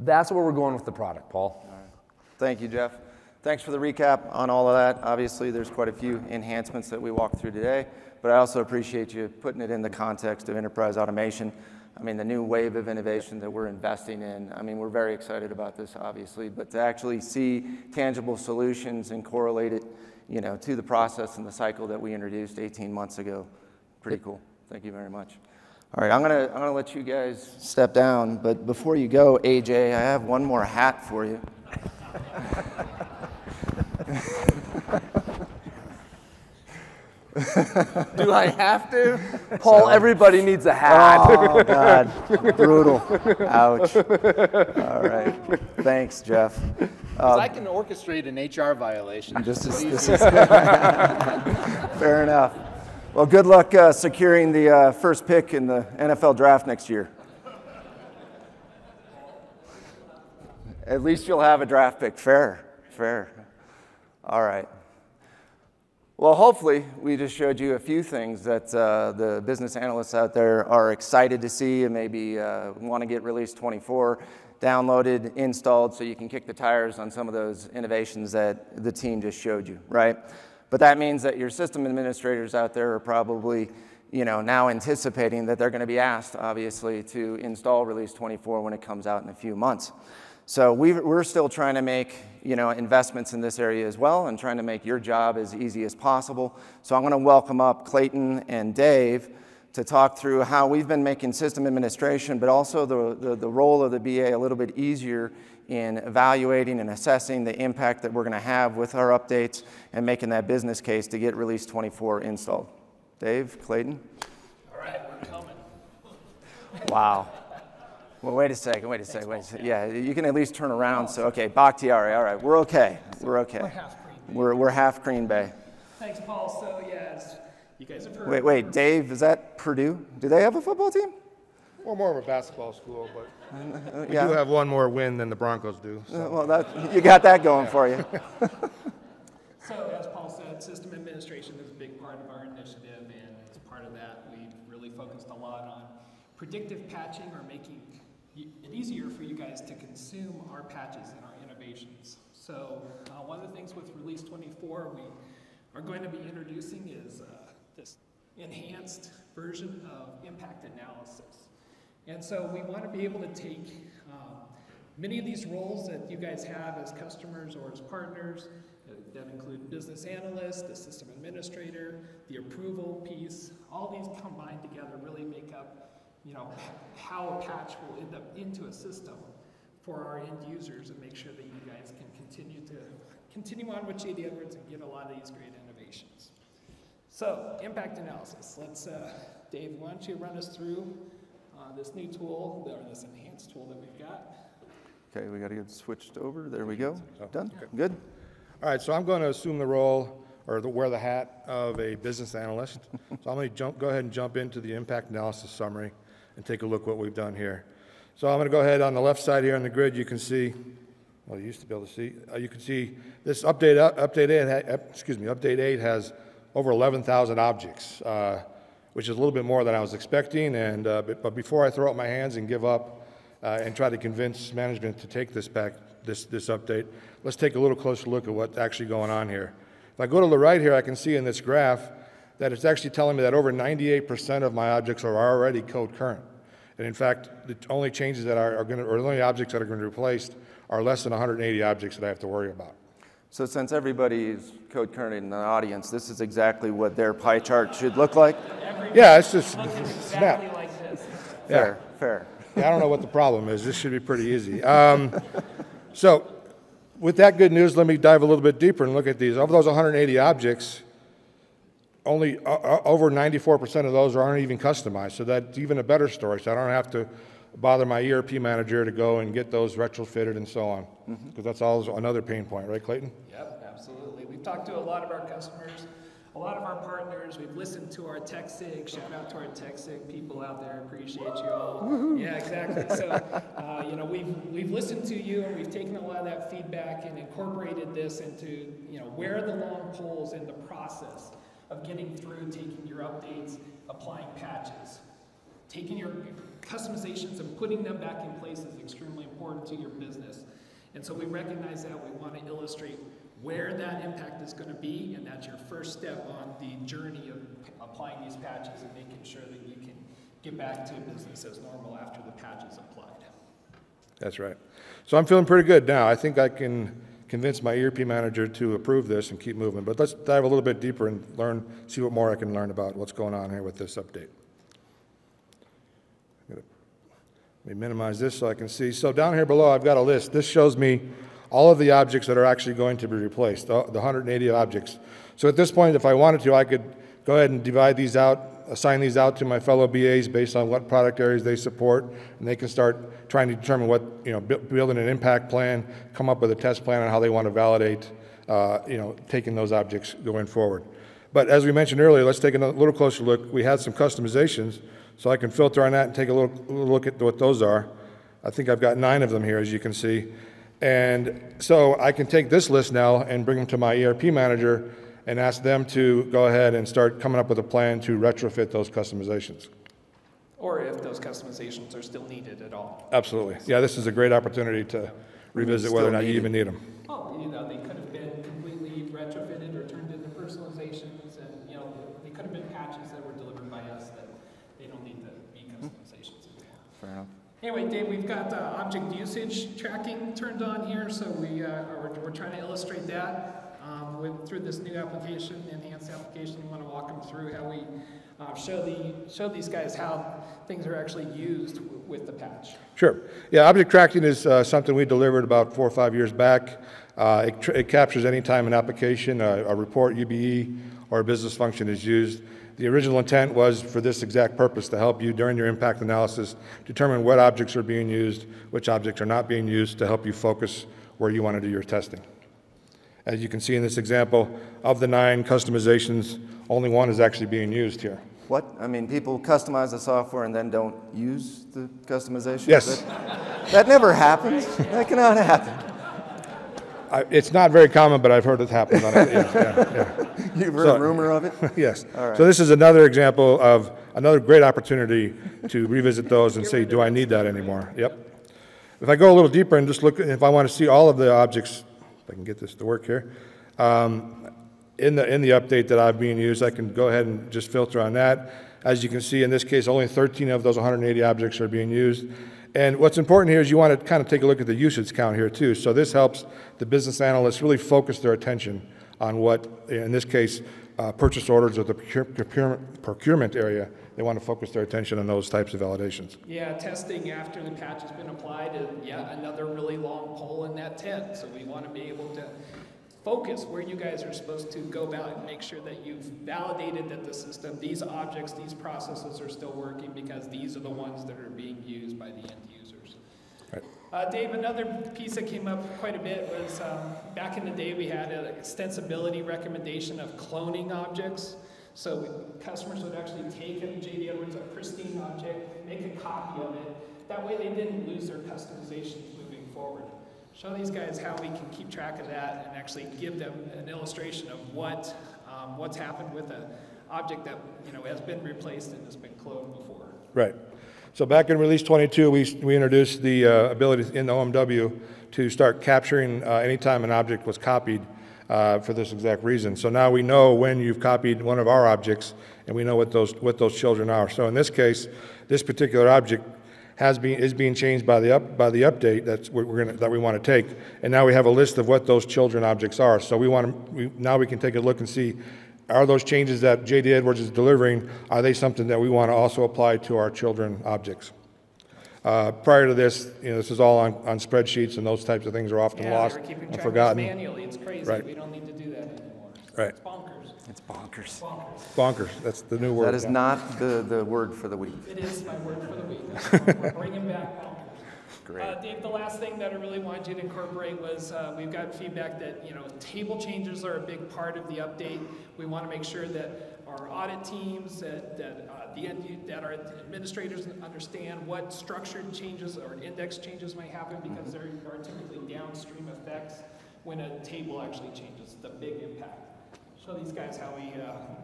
that's where we're going with the product, Paul. All right. Thank you, Jeff. Thanks for the recap on all of that. Obviously, there's quite a few enhancements that we walked through today, but I also appreciate you putting it in the context of enterprise automation. I mean, the new wave of innovation that we're investing in. I mean, we're very excited about this, obviously, but to actually see tangible solutions and correlate it, you know, to the process and the cycle that we introduced 18 months ago. Pretty cool. Thank you very much. All right, I'm gonna let you guys step down, but before you go, AJ, I have one more hat for you. Do I have to? Paul, so, everybody needs a hat. Oh, God. Brutal. Ouch. All right. Thanks, Jeff. I can orchestrate an HR violation. Just as Fair enough. Well, good luck securing the first pick in the NFL draft next year. At least you'll have a draft pick. Fair. Fair. All right. Well, hopefully, we just showed you a few things that the business analysts out there are excited to see and maybe want to get Release 24 downloaded, installed, so you can kick the tires on some of those innovations that the team just showed you, right? But that means that your system administrators out there are probably, you know, now anticipating that they're going to be asked, obviously, to install Release 24 when it comes out in a few months. So we're still trying to make, you know, investments in this area as well and trying to make your job as easy as possible. So I'm going to welcome up Clayton and Dave to talk through how we've been making system administration, but also the role of the BA a little bit easier in evaluating and assessing the impact that we're going to have with our updates and making that business case to get Release 24 installed. Dave, Clayton? All right, we're coming. Wow. Well, wait a second. Yeah, you can at least turn around. So, okay, Bakhtiari, all right, we're okay. We're okay. We're half Green Bay. Thanks, Paul. So, yes, you guys have heard. Wait, Dave, is that Purdue? Do they have a football team? We're more of a basketball school, but we do have one more win than the Broncos do. So. Well, you got that going for you. So, as Paul said, system administration is a big part of our initiative, and as part of that, we've really focused a lot on predictive patching or making it easier for you guys to consume our patches and our innovations. So one of the things with Release 24 we are going to be introducing is this enhanced version of impact analysis. And so we want to be able to take many of these roles that you guys have as customers or as partners, that include business analyst, the system administrator, the approval piece, all these combined together really make up, you know, how a patch will end up into a system for our end users and make sure that you guys can continue on with J.D. Edwards and get a lot of these great innovations. So, impact analysis. Let's, Dave, why don't you run us through this new tool, or this enhanced tool that we've got. Okay, we got to get switched over. There we go. Oh, done? Okay. Good. All right, so I'm going to assume the role, or wear the hat of a business analyst. So I'm going to go ahead and jump into the impact analysis summary and take a look what we've done here. So I'm going to go ahead on the left side here on the grid. You can see Well, you used to be able to see. You can see this update 8 has over 11,000 objects, which is a little bit more than I was expecting. And but before I throw up my hands and give up and try to convince management to take this back, this update, let's take a little closer look at what's actually going on here. If I go to the right here, I can see in this graph that it's actually telling me that over 98% of my objects are already code current. And in fact, the only changes that are going to, or the only objects that are going to be replaced are less than 180 objects that I have to worry about. So since everybody's code current in the audience, this is exactly what their pie chart should look like? Yeah, it's just exactly snap. Like this. Fair, yeah. Fair. Yeah, I don't know what the problem is. This should be pretty easy. So with that good news, let me dive a little bit deeper and look at these. Of those 180 objects, only over 94% of those aren't even customized, so that's even a better story. So I don't have to bother my ERP manager to go and get those retrofitted and so on, because that's all another pain point, right, Clayton? Yep, absolutely. We've talked to a lot of our customers, a lot of our partners. We've listened to our Tech SIG. Shout out to our Tech SIG people out there. Appreciate you all. Woohoo. Yeah, exactly. So, you know, we've listened to you, and we've taken a lot of that feedback and incorporated this into, you know, where are the long poles in the process of getting through, taking your updates, applying patches, taking your customizations and putting them back in place is extremely important to your business. And so we recognize that. We want to illustrate where that impact is going to be, and that's your first step on the journey of applying these patches and making sure that you can get back to business as normal after the patch is applied. That's right. So I'm feeling pretty good now. I think I can convince my ERP manager to approve this and keep moving. But let's dive a little bit deeper and learn, see what more I can learn about what's going on here with this update. Let me minimize this so I can see. So down here below, I've got a list. This shows me all of the objects that are actually going to be replaced, the 180 objects. So at this point, if I wanted to, I could go ahead and divide these out, assign these out to my fellow BAs based on what product areas they support, and they can start trying to determine what, you know, building an impact plan, come up with a test plan on how they want to validate, you know, taking those objects going forward. But as we mentioned earlier, let's take a little closer look. We had some customizations. So I can filter on that and take a little look at what those are. I think I've got 9 of them here, as you can see. And so I can take this list now and bring them to my ERP manager and ask them to go ahead and start coming up with a plan to retrofit those customizations. Or if those customizations are still needed at all. Absolutely. Yeah, this is a great opportunity to revisit whether or not you even need them. Oh, you know, they could have been completely retrofitted or turned into personalizations, and, you know, they could have been patches that were delivered by us that they don't need to be customizations anymore. Fair enough. Anyway, Dave, we've got object usage tracking turned on here, so we're trying to illustrate that through this new application, enhanced application. We want to walk them through how we show these guys how things are actually used with the patch. Sure. Yeah, object tracking is something we delivered about 4 or 5 years back. It captures any time an application, a report, UBE, or a business function is used. The original intent was for this exact purpose, to help you during your impact analysis determine what objects are being used, which objects are not being used, to help you focus where you want to do your testing. As you can see in this example, of the 9 customizations, only 1 is actually being used here. What? I mean, people customize the software and then don't use the customization? Yes. That never happens. That cannot happen. It's not very common, but I've heard it happen. Yeah. You've heard a rumor of it? Yes. All right. So this is another example of another great opportunity to revisit those and say, do I need that anymore? Yep. If I go a little deeper and just look, if I want to see all of the objects, if I can get this to work here, in the update that I've been used, I can go ahead and just filter on that. As you can see, in this case, only 13 of those 180 objects are being used. And what's important here is you want to kind of take a look at the usage count here too. So this helps the business analysts really focus their attention on what, in this case, purchase orders or the procurement area. They want to focus their attention on those types of validations. Yeah, testing after the patch has been applied is yet another really long pole in that tent. So we want to be able to focus where you guys are supposed to go about and make sure that you've validated that the system, these objects, these processes are still working, because these are the ones that are being used by the end users. Right. Dave, another piece that came up quite a bit was back in the day we had an extensibility recommendation of cloning objects. So customers would actually take a J.D. Edwards, a pristine object, make a copy of it. That way they didn't lose their customizations moving forward. show these guys how we can keep track of that and actually give them an illustration of what what's happened with an object that has been replaced and has been cloned before. Right. So back in Release 22, we introduced the ability in the OMW to start capturing any time an object was copied for this exact reason. So now we know when you've copied one of our objects, and we know what those children are. So in this case, this particular object is being changed by the update that we want to take, and now we have a list of what those children objects are. So now we can take a look and see, are those changes that J.D. Edwards is delivering, are they something that we want to also apply to our children objects? Prior to this, this is all on spreadsheets, and those types of things are often lost and forgotten. Manually. It's crazy. Right. We don't need to do that anymore. Right. It's bonkers. It's bonkers. Bonkers. That's the new word. That is not the word for the week. It is my word for the week. We're bringing back bonkers. Great. Dave, the last thing that I really wanted you to incorporate was we've got feedback that table changes are a big part of the update. We want to make sure that our audit teams, that our administrators understand what structured changes or index changes might happen, because there are typically downstream effects when a table actually changes, the big impact. Show these guys how we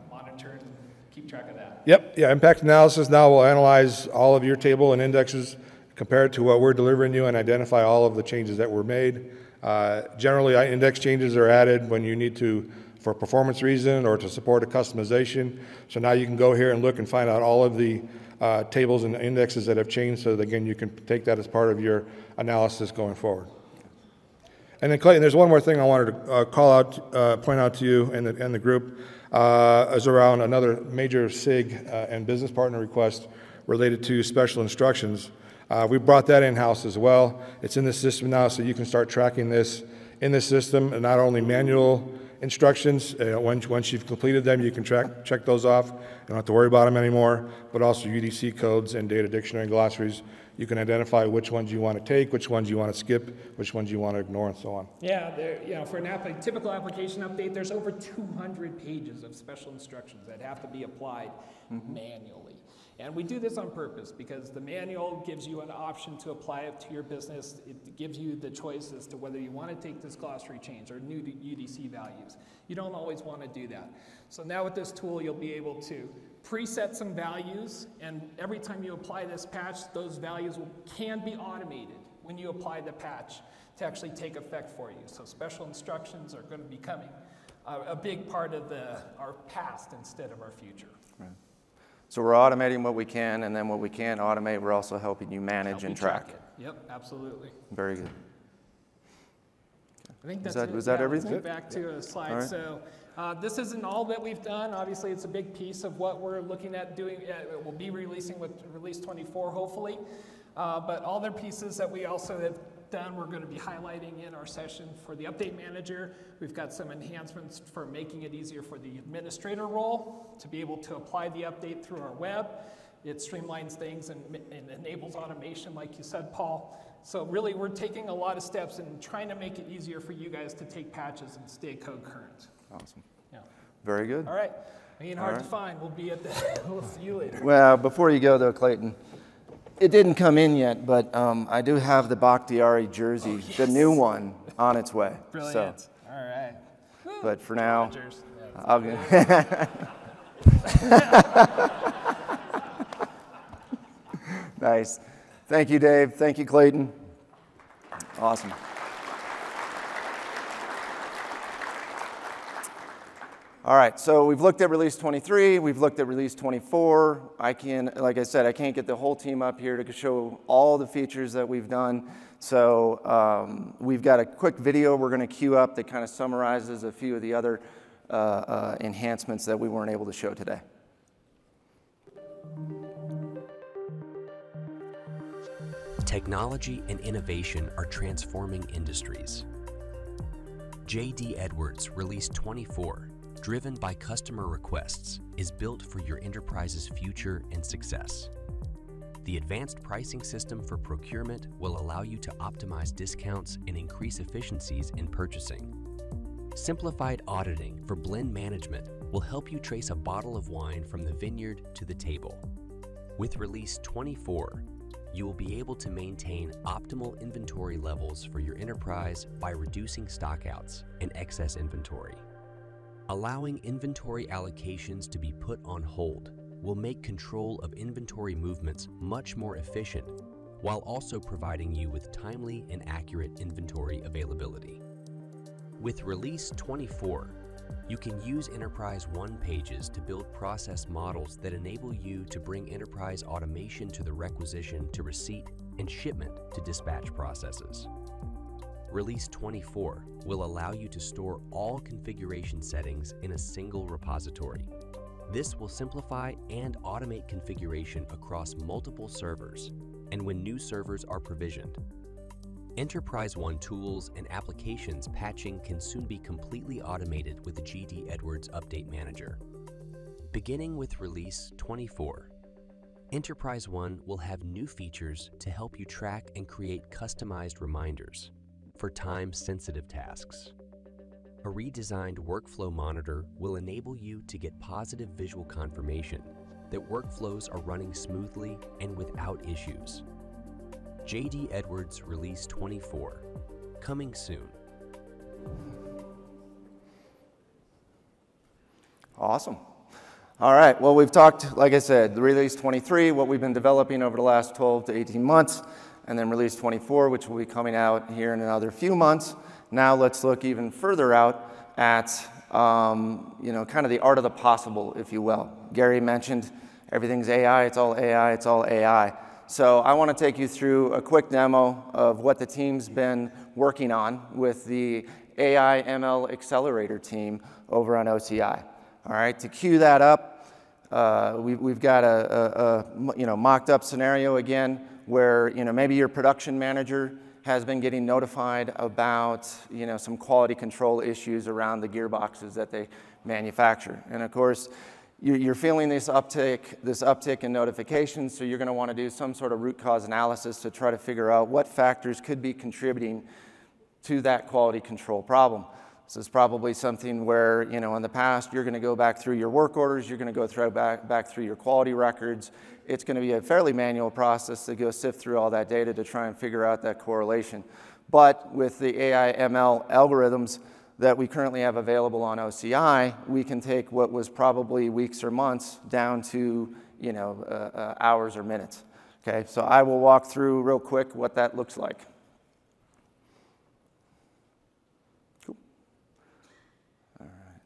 monitor and keep track of that. Yep. Yeah. Impact analysis now will analyze all of your table and indexes, compare it to what we're delivering you, and identify all of the changes that were made. Generally, index changes are added when you need to for performance reason or to support a customization. So now you can go here and look and find out all of the tables and indexes that have changed, so that, again, you can take that as part of your analysis going forward. And then, Clayton, there's one more thing I wanted to point out to you and the group, is around another major SIG and business partner request related to special instructions. We brought that in-house as well. It's in the system now, so you can start tracking this in the system, and not only manual instructions. Once you've completed them, you can check those off. You don't have to worry about them anymore, but also UDC codes and data dictionary and glossaries. You can identify which ones you want to take, which ones you want to skip, which ones you want to ignore, and so on. Yeah, for a typical application update, there's over 200 pages of special instructions that have to be applied manually. And we do this on purpose, because the manual gives you an option to apply it to your business. It gives you the choice as to whether you want to take this glossary change or new UDC values. You don't always want to do that. So now with this tool, you'll be able to preset some values, and every time you apply this patch, those values can be automated when you apply the patch to actually take effect for you. So special instructions are going to be coming a big part of our past instead of our future. Right. So we're automating what we can, and then what we can't automate, we're also helping you manage and track. Yep, absolutely. Very good. I think that's it. Was that everything? Back to a slide. So this isn't all that we've done. Obviously, it's a big piece of what we're looking at doing. We'll be releasing with Release 24, hopefully. But all their pieces that we also have done, we're going to be highlighting in our session for the update manager. We've got some enhancements for making it easier for the administrator role to be able to apply the update through our web. It streamlines things and enables automation, like you said, Paul. So really, we're taking a lot of steps and trying to make it easier for you guys to take patches and stay code current. Awesome. Yeah. Very good. All right. Ain't hard to find. We'll be at the. We'll see you later. Well, before you go though, Clayton. It didn't come in yet, but I do have the Bakhtiari jersey, the new one, on its way. Brilliant. So. All right. But for now, I'll go. Nice. Thank you, Dave. Thank you, Clayton. Awesome. All right, so we've looked at Release 23, we've looked at Release 24. Like I said, I can't get the whole team up here to show all the features that we've done. So we've got a quick video we're gonna queue up that kind of summarizes a few of the other enhancements that we weren't able to show today. Technology and innovation are transforming industries. J.D. Edwards Release 24, driven by customer requests, is built for your enterprise's future and success. The advanced pricing system for procurement will allow you to optimize discounts and increase efficiencies in purchasing. Simplified auditing for blend management will help you trace a bottle of wine from the vineyard to the table. With Release 24, you will be able to maintain optimal inventory levels for your enterprise by reducing stockouts and excess inventory. Allowing inventory allocations to be put on hold will make control of inventory movements much more efficient, while also providing you with timely and accurate inventory availability. With Release 24, you can use Enterprise One pages to build process models that enable you to bring enterprise automation to the requisition to receipt and shipment to dispatch processes. Release 24 will allow you to store all configuration settings in a single repository. This will simplify and automate configuration across multiple servers and when new servers are provisioned. Enterprise One tools and applications patching can soon be completely automated with the J.D. Edwards Update Manager. Beginning with Release 24, Enterprise One will have new features to help you track and create customized reminders for time-sensitive tasks. A redesigned workflow monitor will enable you to get positive visual confirmation that workflows are running smoothly and without issues. J.D. Edwards Release 24, coming soon. Awesome. All right, well, we've talked, like I said, the Release 23, what we've been developing over the last 12 to 18 months, and then Release 24, which will be coming out here in another few months. Now let's look even further out at, kind of the art of the possible, if you will. Gary mentioned everything's AI, it's all AI, it's all AI. So I want to take you through a quick demo of what the team's been working on with the AI ML Accelerator team over on OCI. All right, to cue that up, we've got a mocked up scenario again where maybe your production manager has been getting notified about some quality control issues around the gearboxes that they manufacture, and of course, you're feeling this uptick in notifications, so you're going to want to do some sort of root cause analysis to try to figure out what factors could be contributing to that quality control problem. This is probably something where, in the past, you're going to go back through your work orders, you're going to go through back through your quality records. It's going to be a fairly manual process to go sift through all that data to try and figure out that correlation. But with the AI ML algorithms that we currently have available on OCI, we can take what was probably weeks or months down to hours or minutes. Okay, so I will walk through real quick what that looks like. Cool. All right.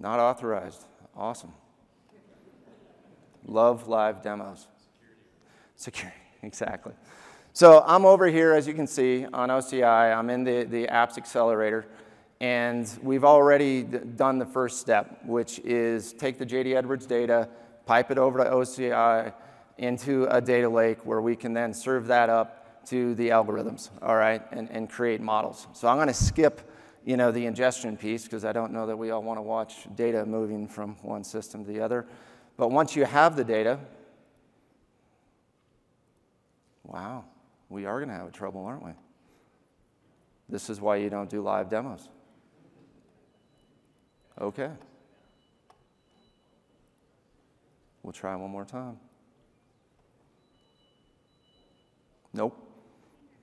Not authorized. Awesome. Love live demos. Security. Exactly. So I'm over here, as you can see, on OCI. I'm in the Apps Accelerator, and we've already done the first step, which is take the J.D. Edwards data, pipe it over to OCI into a data lake where we can then serve that up to the algorithms, all right, and create models. So I'm going to skip the ingestion piece because I don't know that we all want to watch data moving from one system to the other. But once you have the data, wow. We are going to have trouble, aren't we? This is why you don't do live demos. Okay. We'll try one more time. Nope.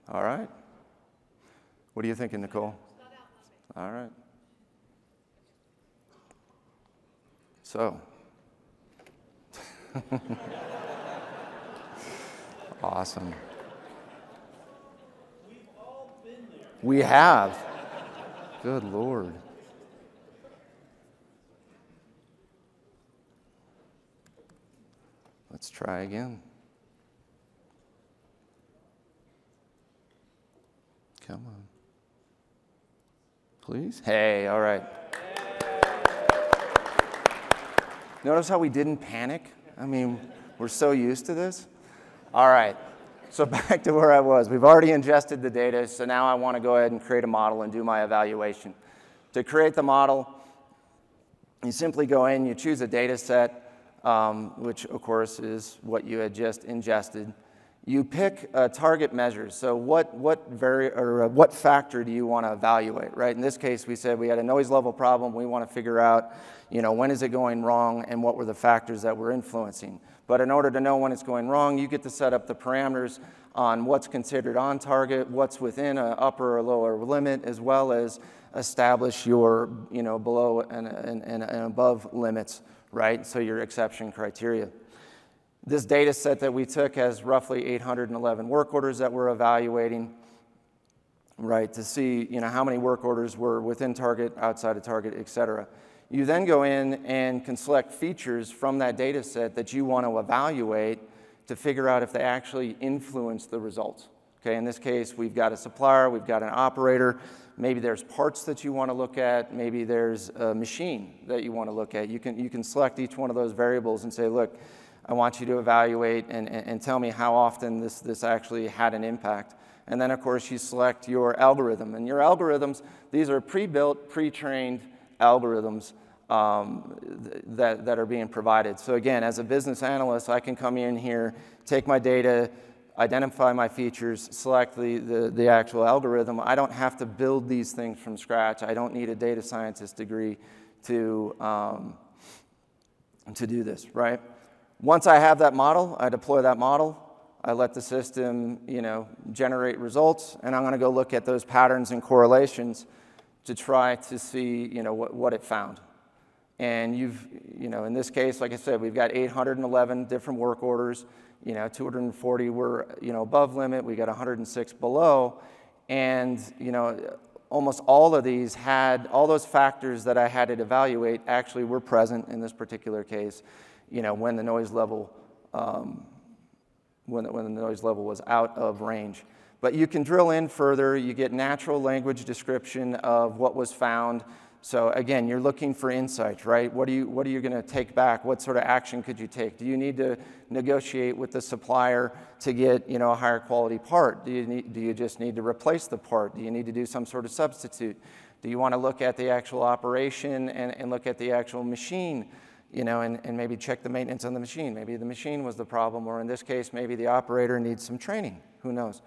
All right. What are you thinking, Nicole? All right. So. Awesome. We have. Good Lord. Let's try again. Come on. Please? Hey, all right. Notice how we didn't panic? I mean, we're so used to this. All right. So back to where I was. We've already ingested the data, so now I want to go ahead and create a model and do my evaluation. To create the model, you simply go in, you choose a data set, which of course is what you had just ingested. You pick target measures. So what factor do you want to evaluate, right? In this case, we said we had a noise level problem. We want to figure out, you know, when is it going wrong and what were the factors that were influencing. But in order to know when it's going wrong, you get to set up the parameters on what's considered on target, what's within an upper or lower limit, as well as establish your, you know, below and above limits, right? So your exception criteria. This data set that we took has roughly 811 work orders that we're evaluating, right, to see, you know, how many work orders were within target, outside of target, et cetera. You then go in and can select features from that data set that you want to evaluate to figure out if they actually influence the results. Okay, in this case, we've got a supplier, we've got an operator, maybe there's parts that you want to look at, maybe there's a machine that you want to look at. You can select each one of those variables and say, look, I want you to evaluate and tell me how often this actually had an impact. And then, of course, you select your algorithm. And your algorithms, these are pre-built, pre-trained algorithms that are being provided. So again, as a business analyst, I can come in here, take my data, identify my features, select the actual algorithm. I don't have to build these things from scratch. I don't need a data scientist degree to do this, right? Once I have that model, I deploy that model, I let the system, you know, generate results, and I'm going to go look at those patterns and correlations to try to see, you know, what it found. And you've, you know, in this case, like I said, we've got 811 different work orders, you know, 240 were, you know, above limit, we got 106 below, and, you know, almost all of these had, all those factors that I had to evaluate actually were present in this particular case. You know, when the noise level, when the noise level was out of range. But you can drill in further. You get natural language description of what was found. So again, you're looking for insights, right? What are you going to take back? What sort of action could you take? Do you need to negotiate with the supplier to get, you know, a higher quality part? Do you just need to replace the part? Do you need to do some sort of substitute? Do you want to look at the actual operation and look at the actual machine? You know, and maybe check the maintenance on the machine. Maybe the machine was the problem, or in this case, maybe the operator needs some training. Who knows?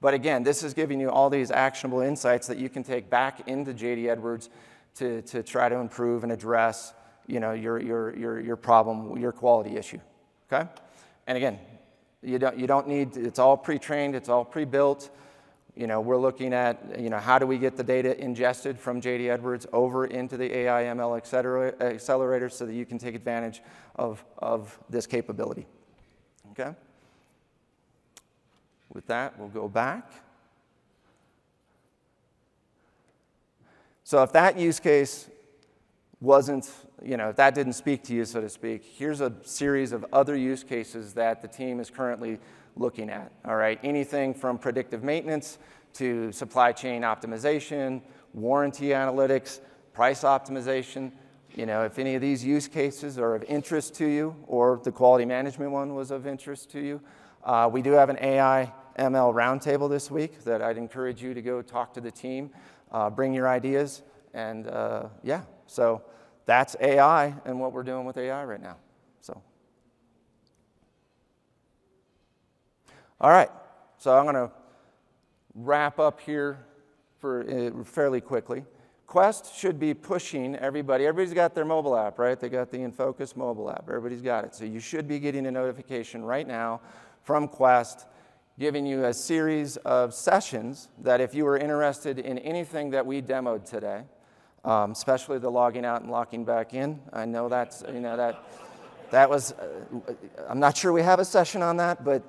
But again, this is giving you all these actionable insights that you can take back into J.D. Edwards to try to improve and address, you know, your problem, your quality issue, okay? And again, you don't need, it's all pre-trained, it's all pre-built. You know, we're looking at, you know, how do we get the data ingested from J.D. Edwards over into the AI ML Accelerator so that you can take advantage of this capability, okay? With that, we'll go back. So if that use case wasn't, you know, if that didn't speak to you, so to speak, here's a series of other use cases that the team is currently looking at, all right? Anything from predictive maintenance to supply chain optimization, warranty analytics, price optimization. You know, if any of these use cases are of interest to you, or the quality management one was of interest to you, we do have an AI ML roundtable this week that I'd encourage you to go talk to the team, bring your ideas, and yeah, so that's AI and what we're doing with AI right now, so. All right, so I'm going to wrap up here for fairly quickly. Quest should be pushing everybody. Everybody's got their mobile app, right? They got the In Focus mobile app. Everybody's got it. So you should be getting a notification right now from Quest giving you a series of sessions that if you were interested in anything that we demoed today, especially the logging out and locking back in, I know that's, you know, that was, I'm not sure we have a session on that, but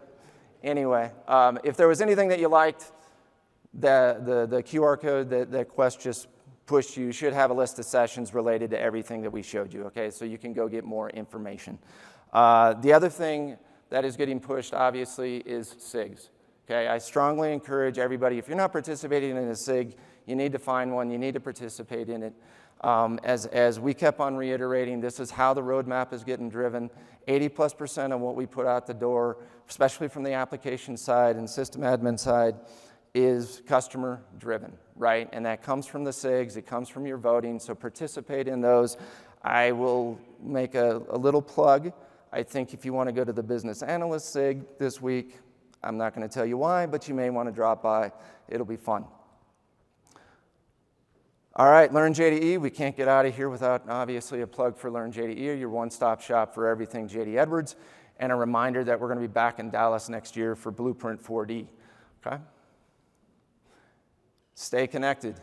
anyway, if there was anything that you liked, the QR code that Quest just pushed you should have a list of sessions related to everything that we showed you, okay? So you can go get more information. The other thing that is getting pushed, obviously, is SIGs, okay? I strongly encourage everybody, if you're not participating in a SIG, you need to find one, you need to participate in it. As we kept on reiterating, this is how the roadmap is getting driven. 80+% of what we put out the door, especially from the application side and system admin side, is customer driven, right? And that comes from the SIGs, it comes from your voting, so participate in those. I will make a little plug. I think if you want to go to the business analyst SIG this week, I'm not going to tell you why, but you may want to drop by. It'll be fun. All right, Learn JDE. We can't get out of here without, obviously, a plug for Learn JDE, your one-stop shop for everything J.D. Edwards, and a reminder that we're going to be back in Dallas next year for Blueprint 4D. Okay? Stay connected.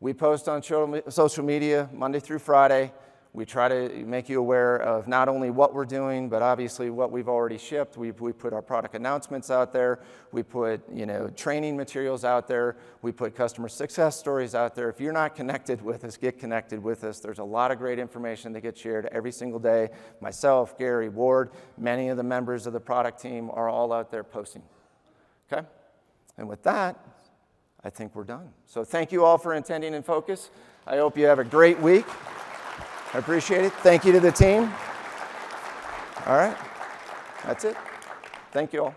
We post on social media Monday through Friday. We try to make you aware of not only what we're doing, but obviously what we've already shipped. We put our product announcements out there. We put, you know, training materials out there. We put customer success stories out there. If you're not connected with us, get connected with us. There's a lot of great information that gets shared every single day. Myself, Gary, Ward, many of the members of the product team are all out there posting. Okay? And with that, I think we're done. So thank you all for attending In Focus. I hope you have a great week. I appreciate it. Thank you to the team. All right. That's it. Thank you all.